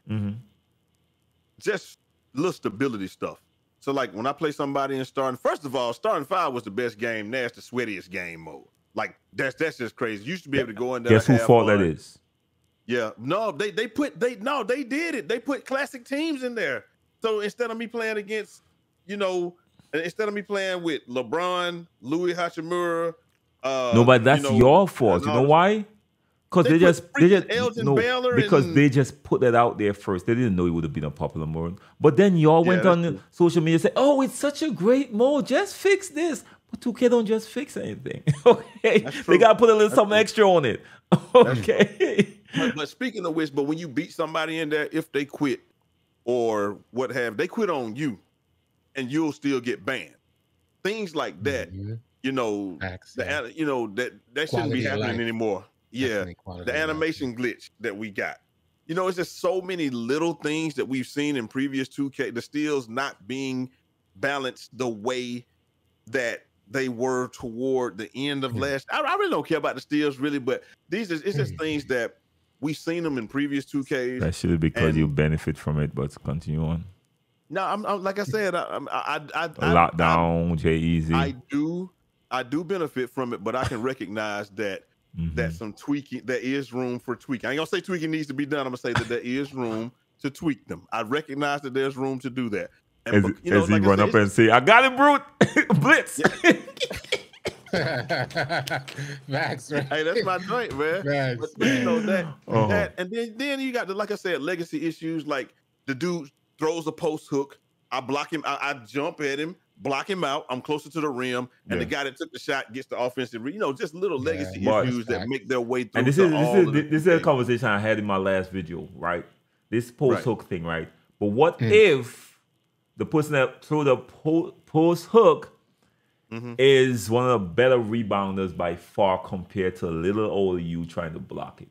just little stability stuff. So, like, when I play somebody in starting, first of all, starting 5 was the best game. Now it's the sweatiest game mode. Like, that's just crazy. You used to be able to go in there. Guess whose fault that is? Yeah. No, they did it. They put classic teams in there. So instead of me playing against, you know, instead of me playing with LeBron, Louis Hachimura. No, but that's your fault. You know why? Because they just put that out there first. They didn't know it would have been a popular mode. But then y'all went on social media and said, oh, it's such a great mode. Just fix this. But 2K don't just fix anything. Okay. They got to put a little something extra on it. Okay. But speaking of which, but when you beat somebody in there, if they quit or what have, they quit on you and you'll still get banned. Things like that, you know, you know, that shouldn't be happening anymore. Yeah, the animation glitch that we got. You know, it's just so many little things that we've seen in previous 2K, the steals not being balanced the way that they were toward the end of last. I really don't care about the steals, really, but it's just things that we've seen them in previous 2Ks. That should be because you benefit from it, but continue on. No, I'm like I said, lockdown, J-Eazy. I do benefit from it, but I can recognize that that some tweaking, there is room for tweaking. I ain't gonna say tweaking needs to be done. I'm gonna say that there is room to tweak them. I recognize that there's room to do that. And you know, as like he run up and say, "I got it, brute, blitz." Max, right? Hey, that's my joint, man. Max. But, you know that, that, and then you got the, like I said, legacy issues. Like the dude throws a post hook. I block him. I jump at him. Block him out. I'm closer to the rim, and the guy that took the shot gets the offensive. You know, just little legacy issues that make their way through. And this is a conversation I had in my last video, right? This post hook thing, right? But what if the person that threw the post hook is one of the better rebounders by far compared to little old you trying to block it?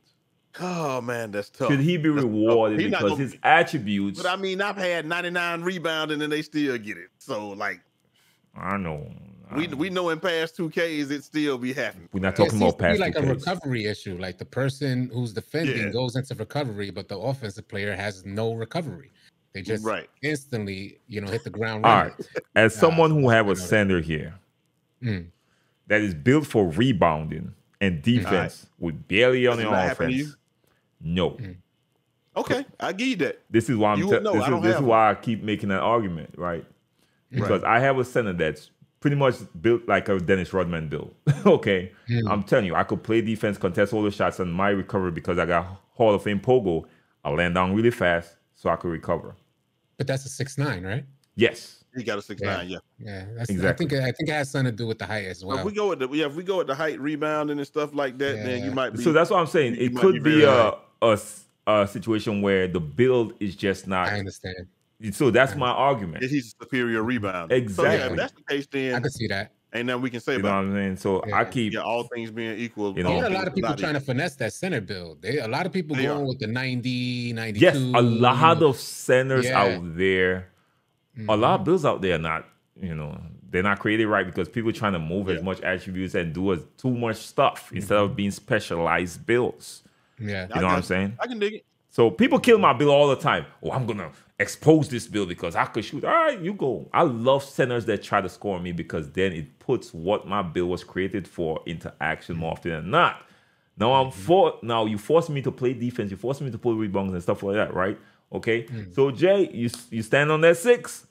Oh man, that's tough. Should he be rewarded because his attributes? But I mean, I've had 99 rebounding and they still get it. So like. I know. We know in past 2Ks it still be happening. We're not talking about past 2Ks. It seems to be like a recovery issue. Like the person who's defending goes into recovery, but the offensive player has no recovery. They just instantly, you know, hit the ground running. All right. As someone who have a center here that is built for rebounding and defense with barely on the offense. No. Okay, I give you that. This is why I keep making that argument, right? Because I have a center that's pretty much built like a Dennis Rodman build. Okay. I'm telling you, I could play defense, contest all the shots, and my recovery, because I got Hall of Fame pogo, I land down really fast so I could recover. But that's a 6'9", right? Yes. You got a 6'9", yeah. That's, exactly. I think it has something to do with the height as well. If we go with the, if we go with the height, rebounding and stuff like that, then you might be. So that's what I'm saying. It could be a situation where the build is just not. I understand. So that's my argument. He's a superior rebounder. Exactly. So yeah, if that's the case, then I can see that. Ain't nothing we can say about it. You know what I mean? So I keep all things being equal. You know, a lot of people trying to finesse that center build. A lot of people going with the 90, 92. Yes, a lot of centers out there a lot of builds out there are not, you know, they're not created right because people are trying to move as much attributes and do too much stuff instead of being specialized builds. Yeah, you know what I'm saying? I can dig it. So people kill my build all the time. Oh, I'm going to expose this build because I could shoot. All right, you go. I love centers that try to score on me because then it puts what my build was created for into action more often than not. Now I'm now you force me to play defense. You force me to pull rebounds and stuff like that, right? Okay. So Jay, you stand on that 6?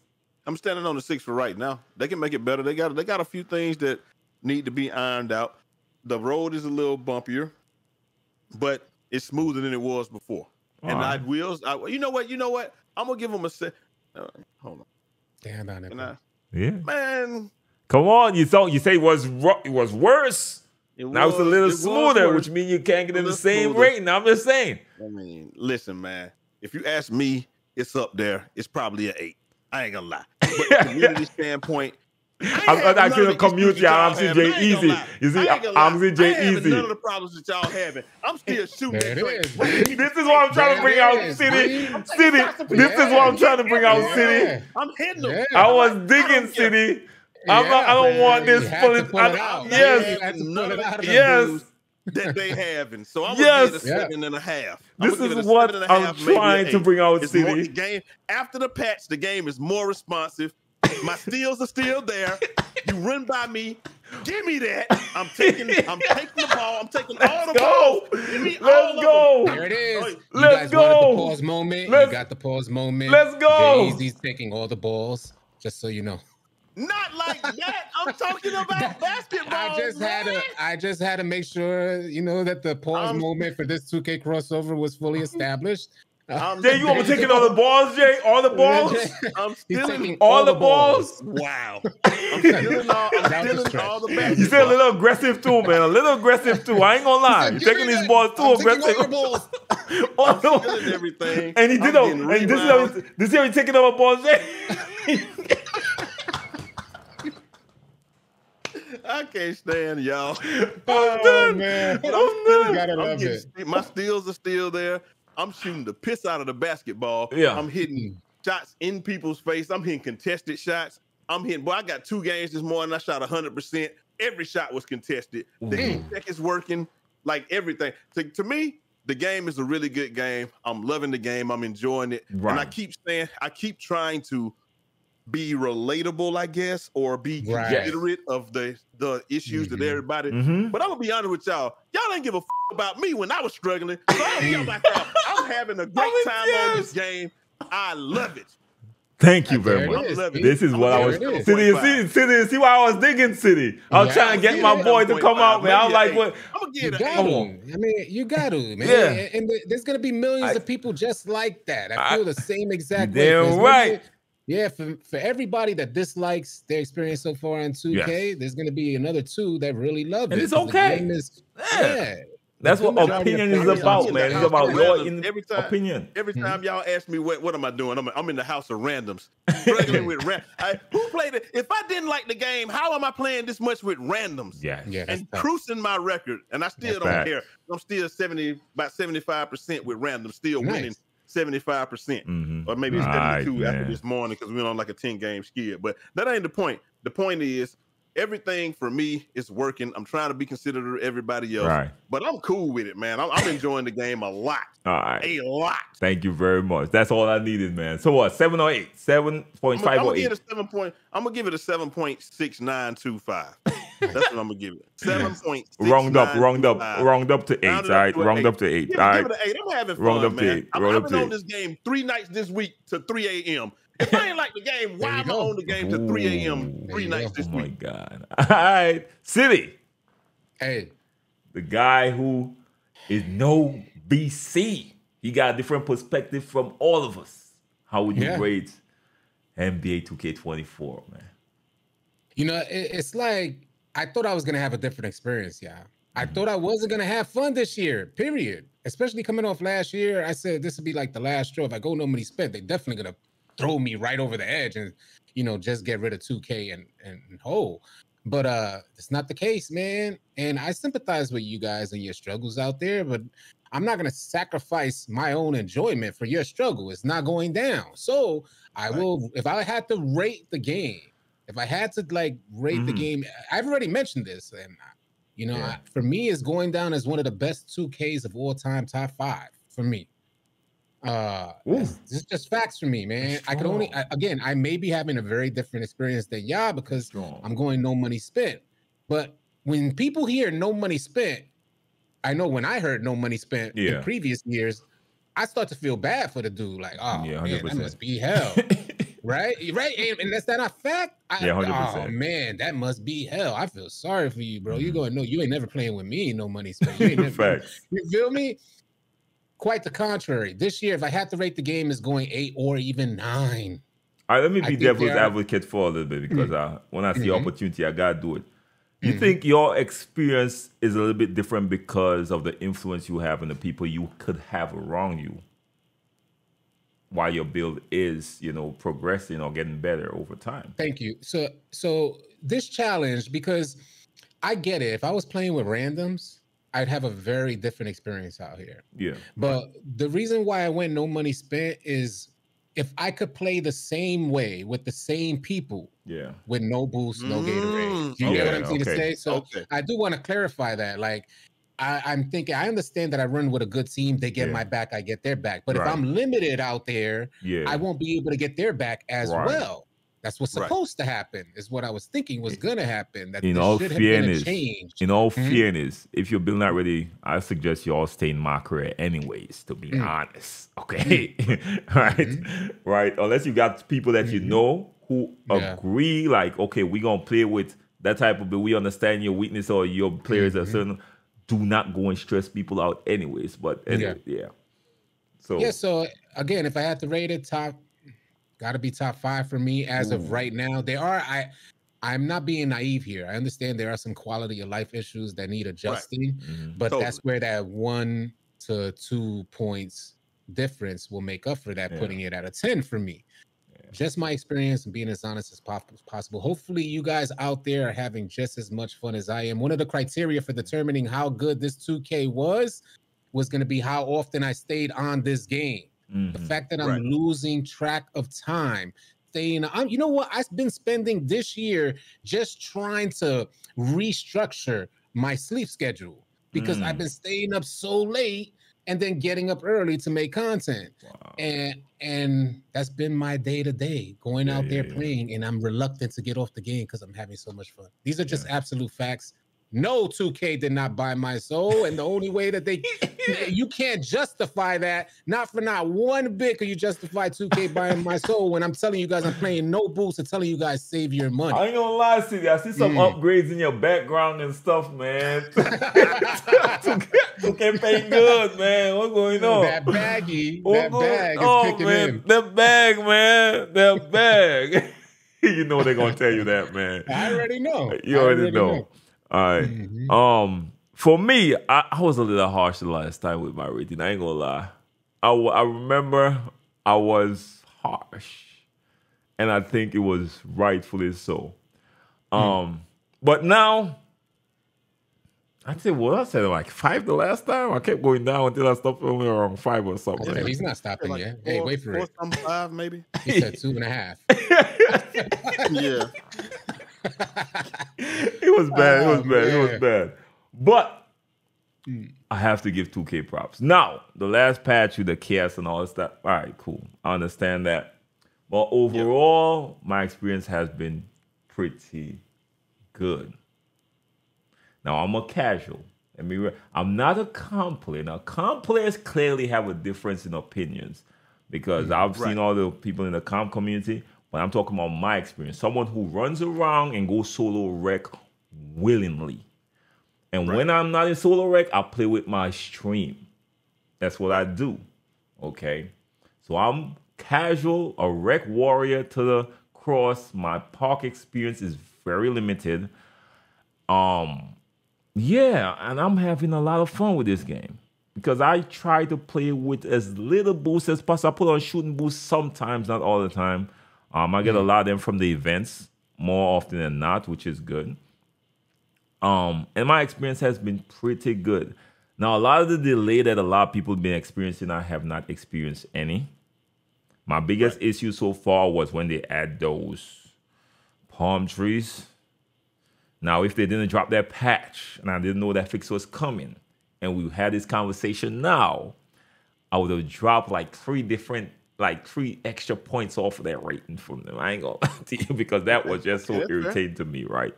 I'm standing on the 6 for right now. They can make it better. They got a few things that need to be ironed out. The road is a little bumpier, but it's smoother than it was before. And you know what? I'm gonna give them a 6. Hold on. Stand on it. Yeah. Man. Come on. You say it was worse. Now it's a little smoother, which means you can't get in the same rating. I'm just saying. I mean, listen, man. If you ask me, it's up there. It's probably an 8. I ain't gonna lie. But from community standpoint, I'm not killing community. I'm CJ Easy. You see, I'm CJ Easy. None of the problems that y'all having. I'm still shooting. This is what I'm trying to bring out, City. This is what I'm trying to bring out, City. I'm hitting them. I was digging, City. I don't want this. That they having. So I'm gonna give it a 7.5. This is what I'm trying to bring out, City. Game after the patch, the game is more responsive. My steals are still there. You run by me. Give me that. I'm taking the ball. I'm taking all the ball. Let's go. There it is. You guys wanted the pause moment. You got the pause moment. Let's go. Jay-Z's taking all the balls, just so you know. Not like that. I'm talking about basketball. I just had to make sure, you know, that the pause moment for this 2K crossover was fully established. Jay, you want to take all the balls, Jay? All the balls? I'm stealing all the balls? Wow. I'm stealing all the balls. You said a little aggressive too, man. A little aggressive too. I ain't going to lie. You're taking these balls too aggressive. I'm stealing everything. And he did this is how he's taking all the balls, Jay. I can't stand y'all. Oh man, my steals are still there. I'm shooting the piss out of the basketball. Yeah, I'm hitting shots in people's face. I'm hitting contested shots. I'm hitting. Boy, I got 2 games this morning. I shot 100%. Every shot was contested. The heat check is working. Like everything. To me, the game is a really good game. I'm loving the game. I'm enjoying it. Right. And I keep trying to be relatable, I guess, or be considerate of the issues that everybody. But I'm gonna be honest with y'all. Y'all didn't give a f about me when I was struggling. So I'm having a great time on this game. I love it. Thank you very much. This is what I was see why I was digging, City. I was trying to get my boy to come out, man. I was like, what? I'm gonna get it. Come on. I mean, you got to, man. Yeah. And there's gonna be millions of people just like that. I feel the same exact way. Damn right. Yeah, for everybody that dislikes their experience so far in 2K, there's going to be another 2 that really love it. And it's okay. That's what opinion is about, man. It's about your opinion. Every time y'all ask me what am I doing, I'm in the house of randoms. Struggling with randoms. Who played it? If I didn't like the game, how am I playing this much with randoms? Yeah, and cruising my record, and I still don't care. I'm still about 75% with randoms, still winning. 75%, or maybe it's 72 after this morning because we went on like a 10-game skid. But that ain't the point. The point is everything for me is working. I'm trying to be considerate of everybody else, but I'm cool with it, man. I'm enjoying the game a lot, a lot. Thank you very much. That's all I needed, man. So what? 7 or 8? 7.5 or 8? I'm gonna give it a 7.6925. That's what I'm gonna give it. 7.6. Round up to 8. All right. Round up to 8. All right. Give it an 8. I'm having fun, man. I've been on this game 3 nights this week to 3 a.m. If I ain't like the game, why am I on the game to 3 a.m. 3 nights this week? Oh my God. All right. City. Hey. The guy who is no BC. He got a different perspective from all of us. How would you rate NBA 2K24, man? You know, it's like I thought I was going to have a different experience, yeah. I thought I wasn't going to have fun this year, period. Especially coming off last year, I said this would be like the last straw. If I go no money spent, they're definitely going to throw me right over the edge and, you know, just get rid of 2K and whole. But it's not the case, man. And I sympathize with you guys and your struggles out there, but I'm not going to sacrifice my own enjoyment for your struggle. It's not going down. So I will, if I had to rate the game, if I had to like rate the game, I've already mentioned this. And, you know, for me, it's going down as one of the best 2Ks of all time, top five for me. This is just facts for me, man. I could only, again, I may be having a very different experience than y'all because I'm going no money spent. But when people hear no money spent, I know when I heard no money spent in previous years, I start to feel bad for the dude. Like, oh, man, that must be hell. Right? And that's not a fact. Oh, man, that must be hell. I feel sorry for you, bro. You're going, no, you ain't never playing with me, no money spent. You ain't never you feel me? Quite the contrary. This year, if I had to rate the game, it's going 8 or even 9. All right, let me be devil's advocate for a little bit because when I see opportunity, I got to do it. You think your experience is a little bit different because of the influence you have and the people you could have around you while your build is, you know, progressing or getting better over time? Thank you. So this challenge, because I get it. If I was playing with randoms, I'd have a very different experience out here. Yeah. But the reason why I went no money spent is if I could play the same way with the same people, with no boost, no Gatorade. Do you get what I'm trying to say? So I do want to clarify that. Like, I'm thinking, I understand that I run with a good team. They get my back, I get their back. But if I'm limited out there, I won't be able to get their back as well. That's what's supposed to happen, is what I was thinking was going to happen. That should have been a change. In all fairness, if your build not ready, I suggest you all stay in MyCareer anyways, to be honest. Okay? Right? Unless you got people that you know who agree, like, okay, we're going to play with that type of build. We understand your weakness or your players are certain. Do not go and stress people out anyways. But anyway, So, so, again, if I had to rate it top... Got to be top five for me as of right now. There are, I'm not being naive here. I understand there are some quality of life issues that need adjusting, but that's where that 1 to 2 points difference will make up for that, putting it at a 10 for me. Just my experience and being as honest as possible. Hopefully you guys out there are having just as much fun as I am. One of the criteria for determining how good this 2K was going to be how often I stayed on this game. The fact that I'm losing track of time, staying, you know what? I've been spending this year just trying to restructure my sleep schedule because I've been staying up so late and then getting up early to make content. And that's been my day-to-day, going out there playing, and I'm reluctant to get off the game because I'm having so much fun. These are just absolute facts. No, 2K did not buy my soul. And the only way that they, you can't justify that, not for not one bit can you justify 2K buying my soul when I'm telling you guys I'm playing no boost and telling you guys save your money. I ain't gonna lie to you. I see some upgrades in your background and stuff, man. 2K pay good, man. What's going on? That baggie, that bag is picking in. That bag, man. That bag. You know they're gonna tell you that, man. I already know. You already know. All right. For me, I was a little harsh the last time with my rating. I ain't gonna lie. I remember I was harsh, and I think it was rightfully so. But now, I'd say, well, I said like 5 the last time. I kept going down until I stopped only around 5 or something. Yeah, he's not stopping yet. Like hey, wait for it. 4.5 maybe. He said 2.5. Yeah. It was bad. It was bad. It was bad. But I have to give 2K props. Now, the last patch with the chaos and all that stuff. All right, cool. I understand that. But overall, my experience has been pretty good. Now, I'm a casual. I mean, I'm not a complainer. Now, complainers clearly have a difference in opinions because I've seen all the people in the comp community. But I'm talking about my experience. Someone who runs around and goes solo rec willingly. And when I'm not in solo rec, I play with my stream. That's what I do. Okay? So I'm casual, a rec warrior to the cross. My park experience is very limited. Yeah, and I'm having a lot of fun with this game. Because I try to play with as little boost as possible. I put on shooting boost sometimes, not all the time. I get a lot of them from the events more often than not, which is good. And my experience has been pretty good. Now, a lot of the delay that a lot of people have been experiencing, I have not experienced any. My biggest issue so far was when they add those palm trees. Now, if they didn't drop that patch and I didn't know that fix was coming and we had this conversation now, I would have dropped like three extra points off of that rating from them. I ain't gonna lie to you because that was just so irritating to me, right?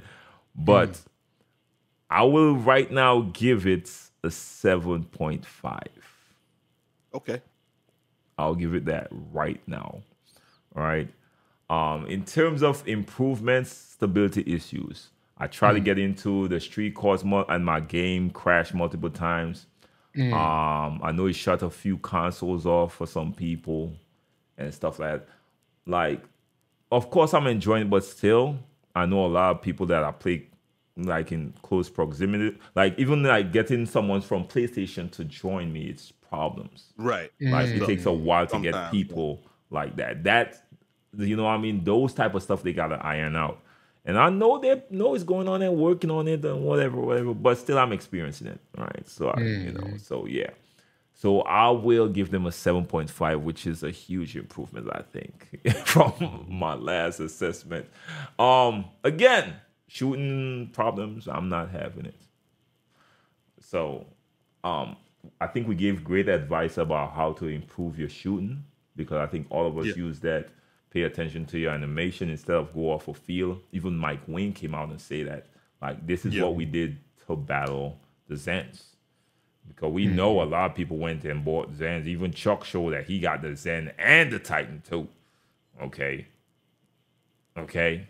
But I will right now give it a 7.5. Okay. I'll give it that right now. All right. In terms of improvements, stability issues, I try to get into the street course more and my game crashed multiple times. I know it shut a few consoles off for some people and stuff like that. Like, of course, I'm enjoying it, but still, I know a lot of people that I play like in close proximity. Like, even like getting someone from PlayStation to join me, it's problems. Right. Like, it takes a while to get people like that. That, you know what I mean? Those type of stuff they got to iron out. And I know they know it's going on and working on it and whatever, but still I'm experiencing it, right? So, you know, so yeah. So I will give them a 7.5, which is a huge improvement, I think, from my last assessment. Again, shooting problems, I'm not having it. So I think we gave great advice about how to improve your shooting because I think all of us use that. Pay attention to your animation instead of go off a feel. Even Mike Wayne came out and say that, like, this is what we did to battle the Zens. Because we know a lot of people went and bought Zens. Even Chuck showed that he got the Zen and the Titan too. Okay. Okay.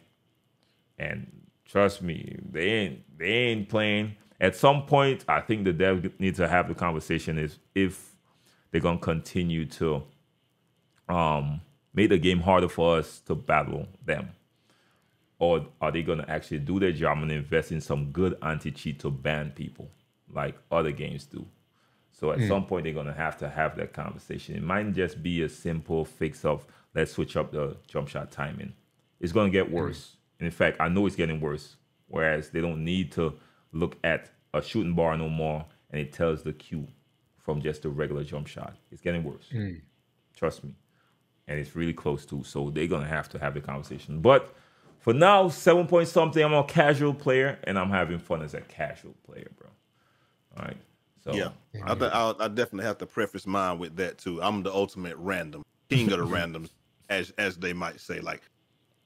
And trust me, they ain't playing. At some point, I think the dev needs to have the conversation is if they're gonna continue to made the game harder for us to battle them. Or are they going to actually do their job and invest in some good anti-cheat to ban people like other games do? So at some point, they're going to have that conversation. It mightn't just be a simple fix of let's switch up the jump shot timing. It's going to get worse. And in fact, I know it's getting worse, whereas they don't need to look at a shooting bar no more and it tells the cue from just a regular jump shot. It's getting worse. Trust me. And it's really close to, so they're going to have the conversation. But for now, 7 point something, I'm a casual player, and I'm having fun as a casual player, bro. All right. So, yeah, I definitely have to preface mine with that, too. I'm the ultimate random, king of the randoms, as they might say. Like,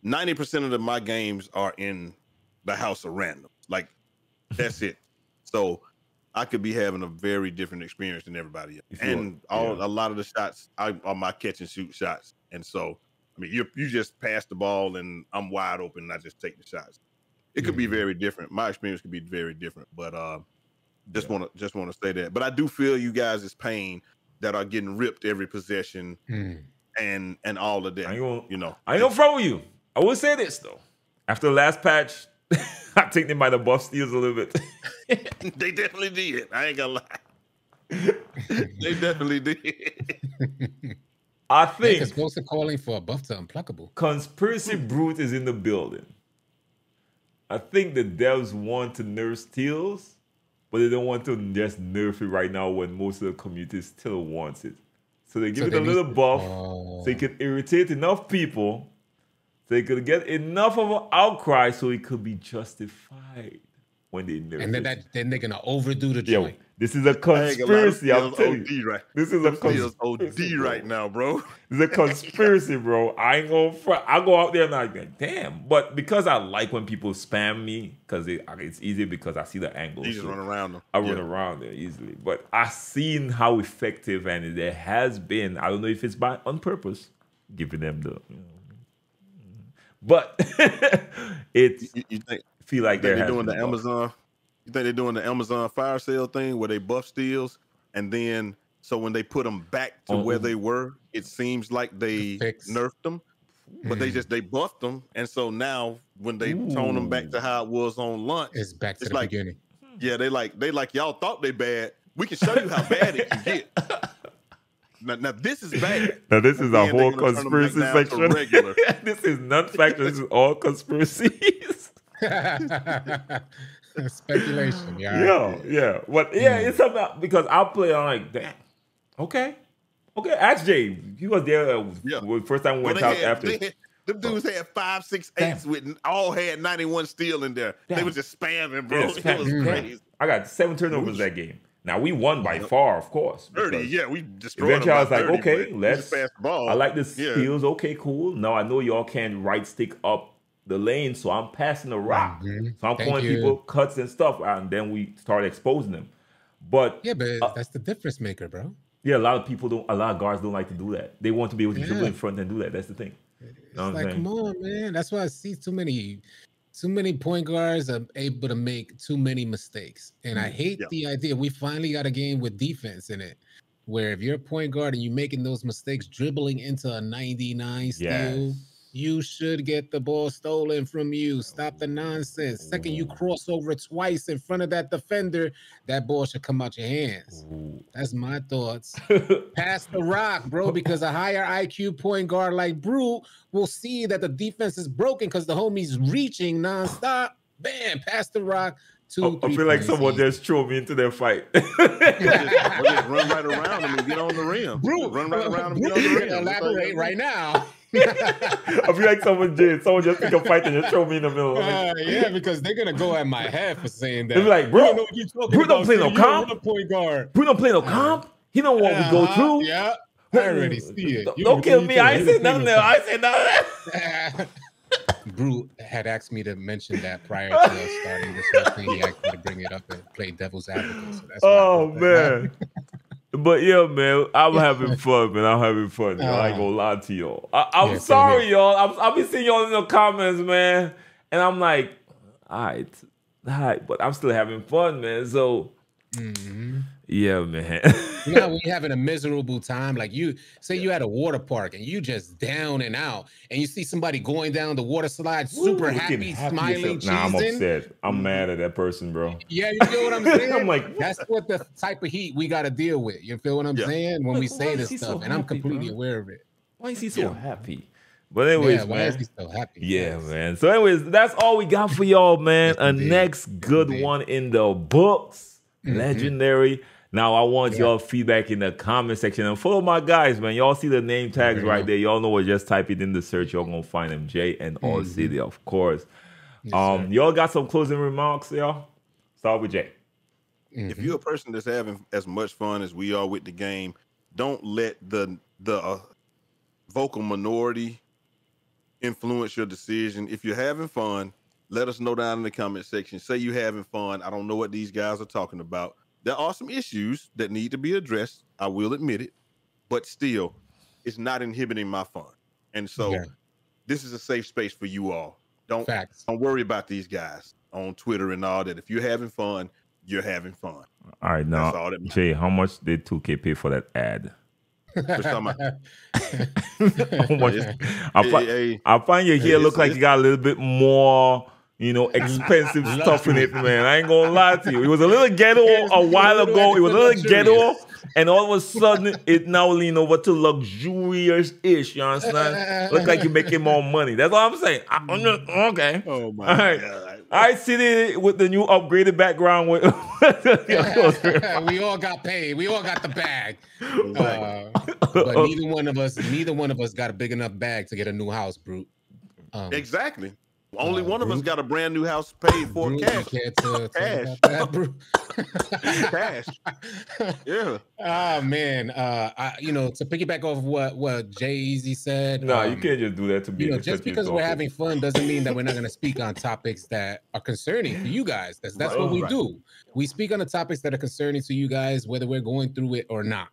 90% of my games are in the house of randoms. Like, that's it. So I could be having a very different experience than everybody else. And a lot of the shots are my catch and shoot shots. And so, I mean, you just pass the ball and I'm wide open and I just take the shots. It could be very different. My experience could be very different, but just want to say that. But I do feel you guys' pain that are getting ripped every possession and all of that. I ain't no front with you. I will say this, though. After the last patch, I think they might have buffed steals a little bit. They definitely did. I ain't gonna lie. They definitely did. I think it's supposed to calling for a buff to unpluckable. Conspiracy Brute is in the building. I think the devs want to nerf steals, but they don't want to just nerf it right now when most of the community still wants it. So they give it a little buff so they can irritate enough people. They could get enough of an outcry so it could be justified when they nerf. And then they're gonna overdo the joint. Yo, this is a conspiracy. I'm telling you, this is a conspiracy. OD right now, bro. This is a conspiracy, bro. I ain't gonna. I go out there and I'm like, damn. But because I like when people spam me, because it's easy because I see the angles. You just run around them. I run around there easily. But I've seen how effective, and there has been. I don't know if it's by on purpose, giving them the. But it feel like they're doing the Amazon. You think they're doing the Amazon fire sale thing where they buff steals, and then so when they put them back to where they were, it seems like they nerfed them, but they buffed them, and so now when they tone them back to how it was on launch, it's back to the beginning. Yeah, they like y'all thought they bad. We can show you how bad it can get. Now this is bad. Now this is a whole conspiracy section. This is non-factual. This is all conspiracies. Speculation, yeah. Yo, yeah. But yeah, it's about because I'll play on like that. Okay. Okay, ask Jay. He was there first time we went out after. Them dudes had 5, 6, 8s with all had 91 steal in there. Damn. They was just spamming, bro. Yes, it was crazy. I got 7 turnovers that game. Now we won by far, of course. 30, yeah, we destroyed. Eventually, I was like, 30, okay, let's pass the ball. I like the steals. Okay, cool. Now I know y'all can right stick up the lane, so I'm passing the rock. Mm-hmm. So I'm calling people cuts and stuff, and then we start exposing them. But yeah, but that's the difference maker, bro. Yeah, a lot of people don't. A lot of guards don't like to do that. They want to be able to dribble in front and do that. That's the thing. It's like, come on, man. That's why I see too many point guards are able to make too many mistakes. And I hate the idea. We finally got a game with defense in it, where if you're a point guard and you're making those mistakes, dribbling into a 99 steal, you should get the ball stolen from you. Stop the nonsense. Second, you cross over twice in front of that defender, that ball should come out your hands. That's my thoughts. Pass the rock, bro, because a higher IQ point guard like Brew will see that the defense is broken because the homie's reaching nonstop. Bam, pass the rock. I feel like someone just threw me into their fight. Just run right around him and get on the rim. Brew, run right around him and get on the rim. Elaborate right now. I feel like someone did. Someone just pick a fight and just throw me in the middle. Yeah, because they're gonna go at my head for saying that. They're like, bro, Brew don't play no comp. Brew don't play no comp. He don't want to go through. Yeah, I already see it. Don't kill me. I ain't say nothing else. I ain't say nothing else. Brew had asked me to mention that prior to us starting this whole thing. He asked me to bring it up and play devil's advocate. So that's man. But yeah, man, I'm having fun, man. I'm having fun. I ain't gonna lie to y'all. I'm sorry, y'all. I've been seeing y'all in the comments, man. And I'm like, all right, but I'm still having fun, man. So yeah, man. You know, when you're having a miserable time, like you say you at a water park and you just down and out, and you see somebody going down the water slide, super happy, smiling, cheesing. Nah, I'm upset. I'm mad at that person, bro. Yeah, you feel what I'm saying? I'm like, what? That's what the type of heat we got to deal with. You feel what I'm saying when we say this stuff? So happy, and I'm completely aware of it. Why is he so happy? But anyways, man. Why is he so happy? Yeah, man. So anyways, that's all we got for y'all, man. A next good one in the books. Legendary. Now, I want y'all feedback in the comment section. And follow my guys, man. Y'all see the name tags right there. Y'all know what. Just type it in the search. Y'all going to find them. Jay and All City, of course. Yes, y'all got some closing remarks, y'all? Start with Jay. If you're a person that's having as much fun as we are with the game, don't let the vocal minority influence your decision. If you're having fun, let us know down in the comment section. Say you're having fun. I don't know what these guys are talking about. There are some issues that need to be addressed. I will admit it, but still, it's not inhibiting my fun. And so this is a safe space for you all. Don't worry about these guys on Twitter and all that. If you're having fun, you're having fun. All right, now, all that Jay, how much did 2K pay for that ad? I find your hair look like you got a little bit more... You know, expensive stuff in it, man. I ain't gonna lie to you. It was a little ghetto a while ago. It was a little ghetto, and all of a sudden, it now lean over to luxurious-ish. You understand? Look like you're making more money. That's all I'm saying. I'm just, okay. Oh my God. I see it with the new upgraded background. With we all got paid. We all got the bag. But neither one of us got a big enough bag to get a new house, Brute. Exactly. Only one of us got a brand new house paid for cash. Cash. Yeah. Oh, man. You know, to piggyback off what Jay-Z said. No, you can't just do that to me. You know, just because we're having fun doesn't mean that we're not going to speak on topics that are concerning for you guys. That's what we do. We speak on the topics that are concerning to you guys, whether we're going through it or not.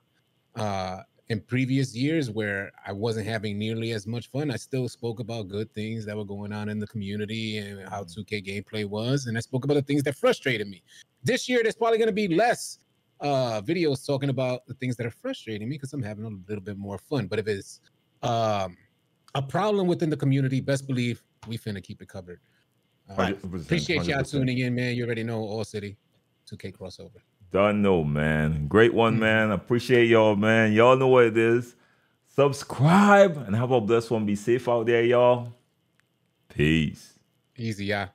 In previous years where I wasn't having nearly as much fun, I still spoke about good things that were going on in the community and how 2K gameplay was. And I spoke about the things that frustrated me. This year, there's probably going to be less videos talking about the things that are frustrating me because I'm having a little bit more fun. But if it's a problem within the community, best believe we finna keep it covered. Appreciate y'all tuning in, man. You already know, All City, 2K crossover. Don't know, man. Great one, man. Appreciate y'all, man. Y'all know what it is. Subscribe and have a blessed one. Be safe out there, y'all. Peace. Easy, yeah.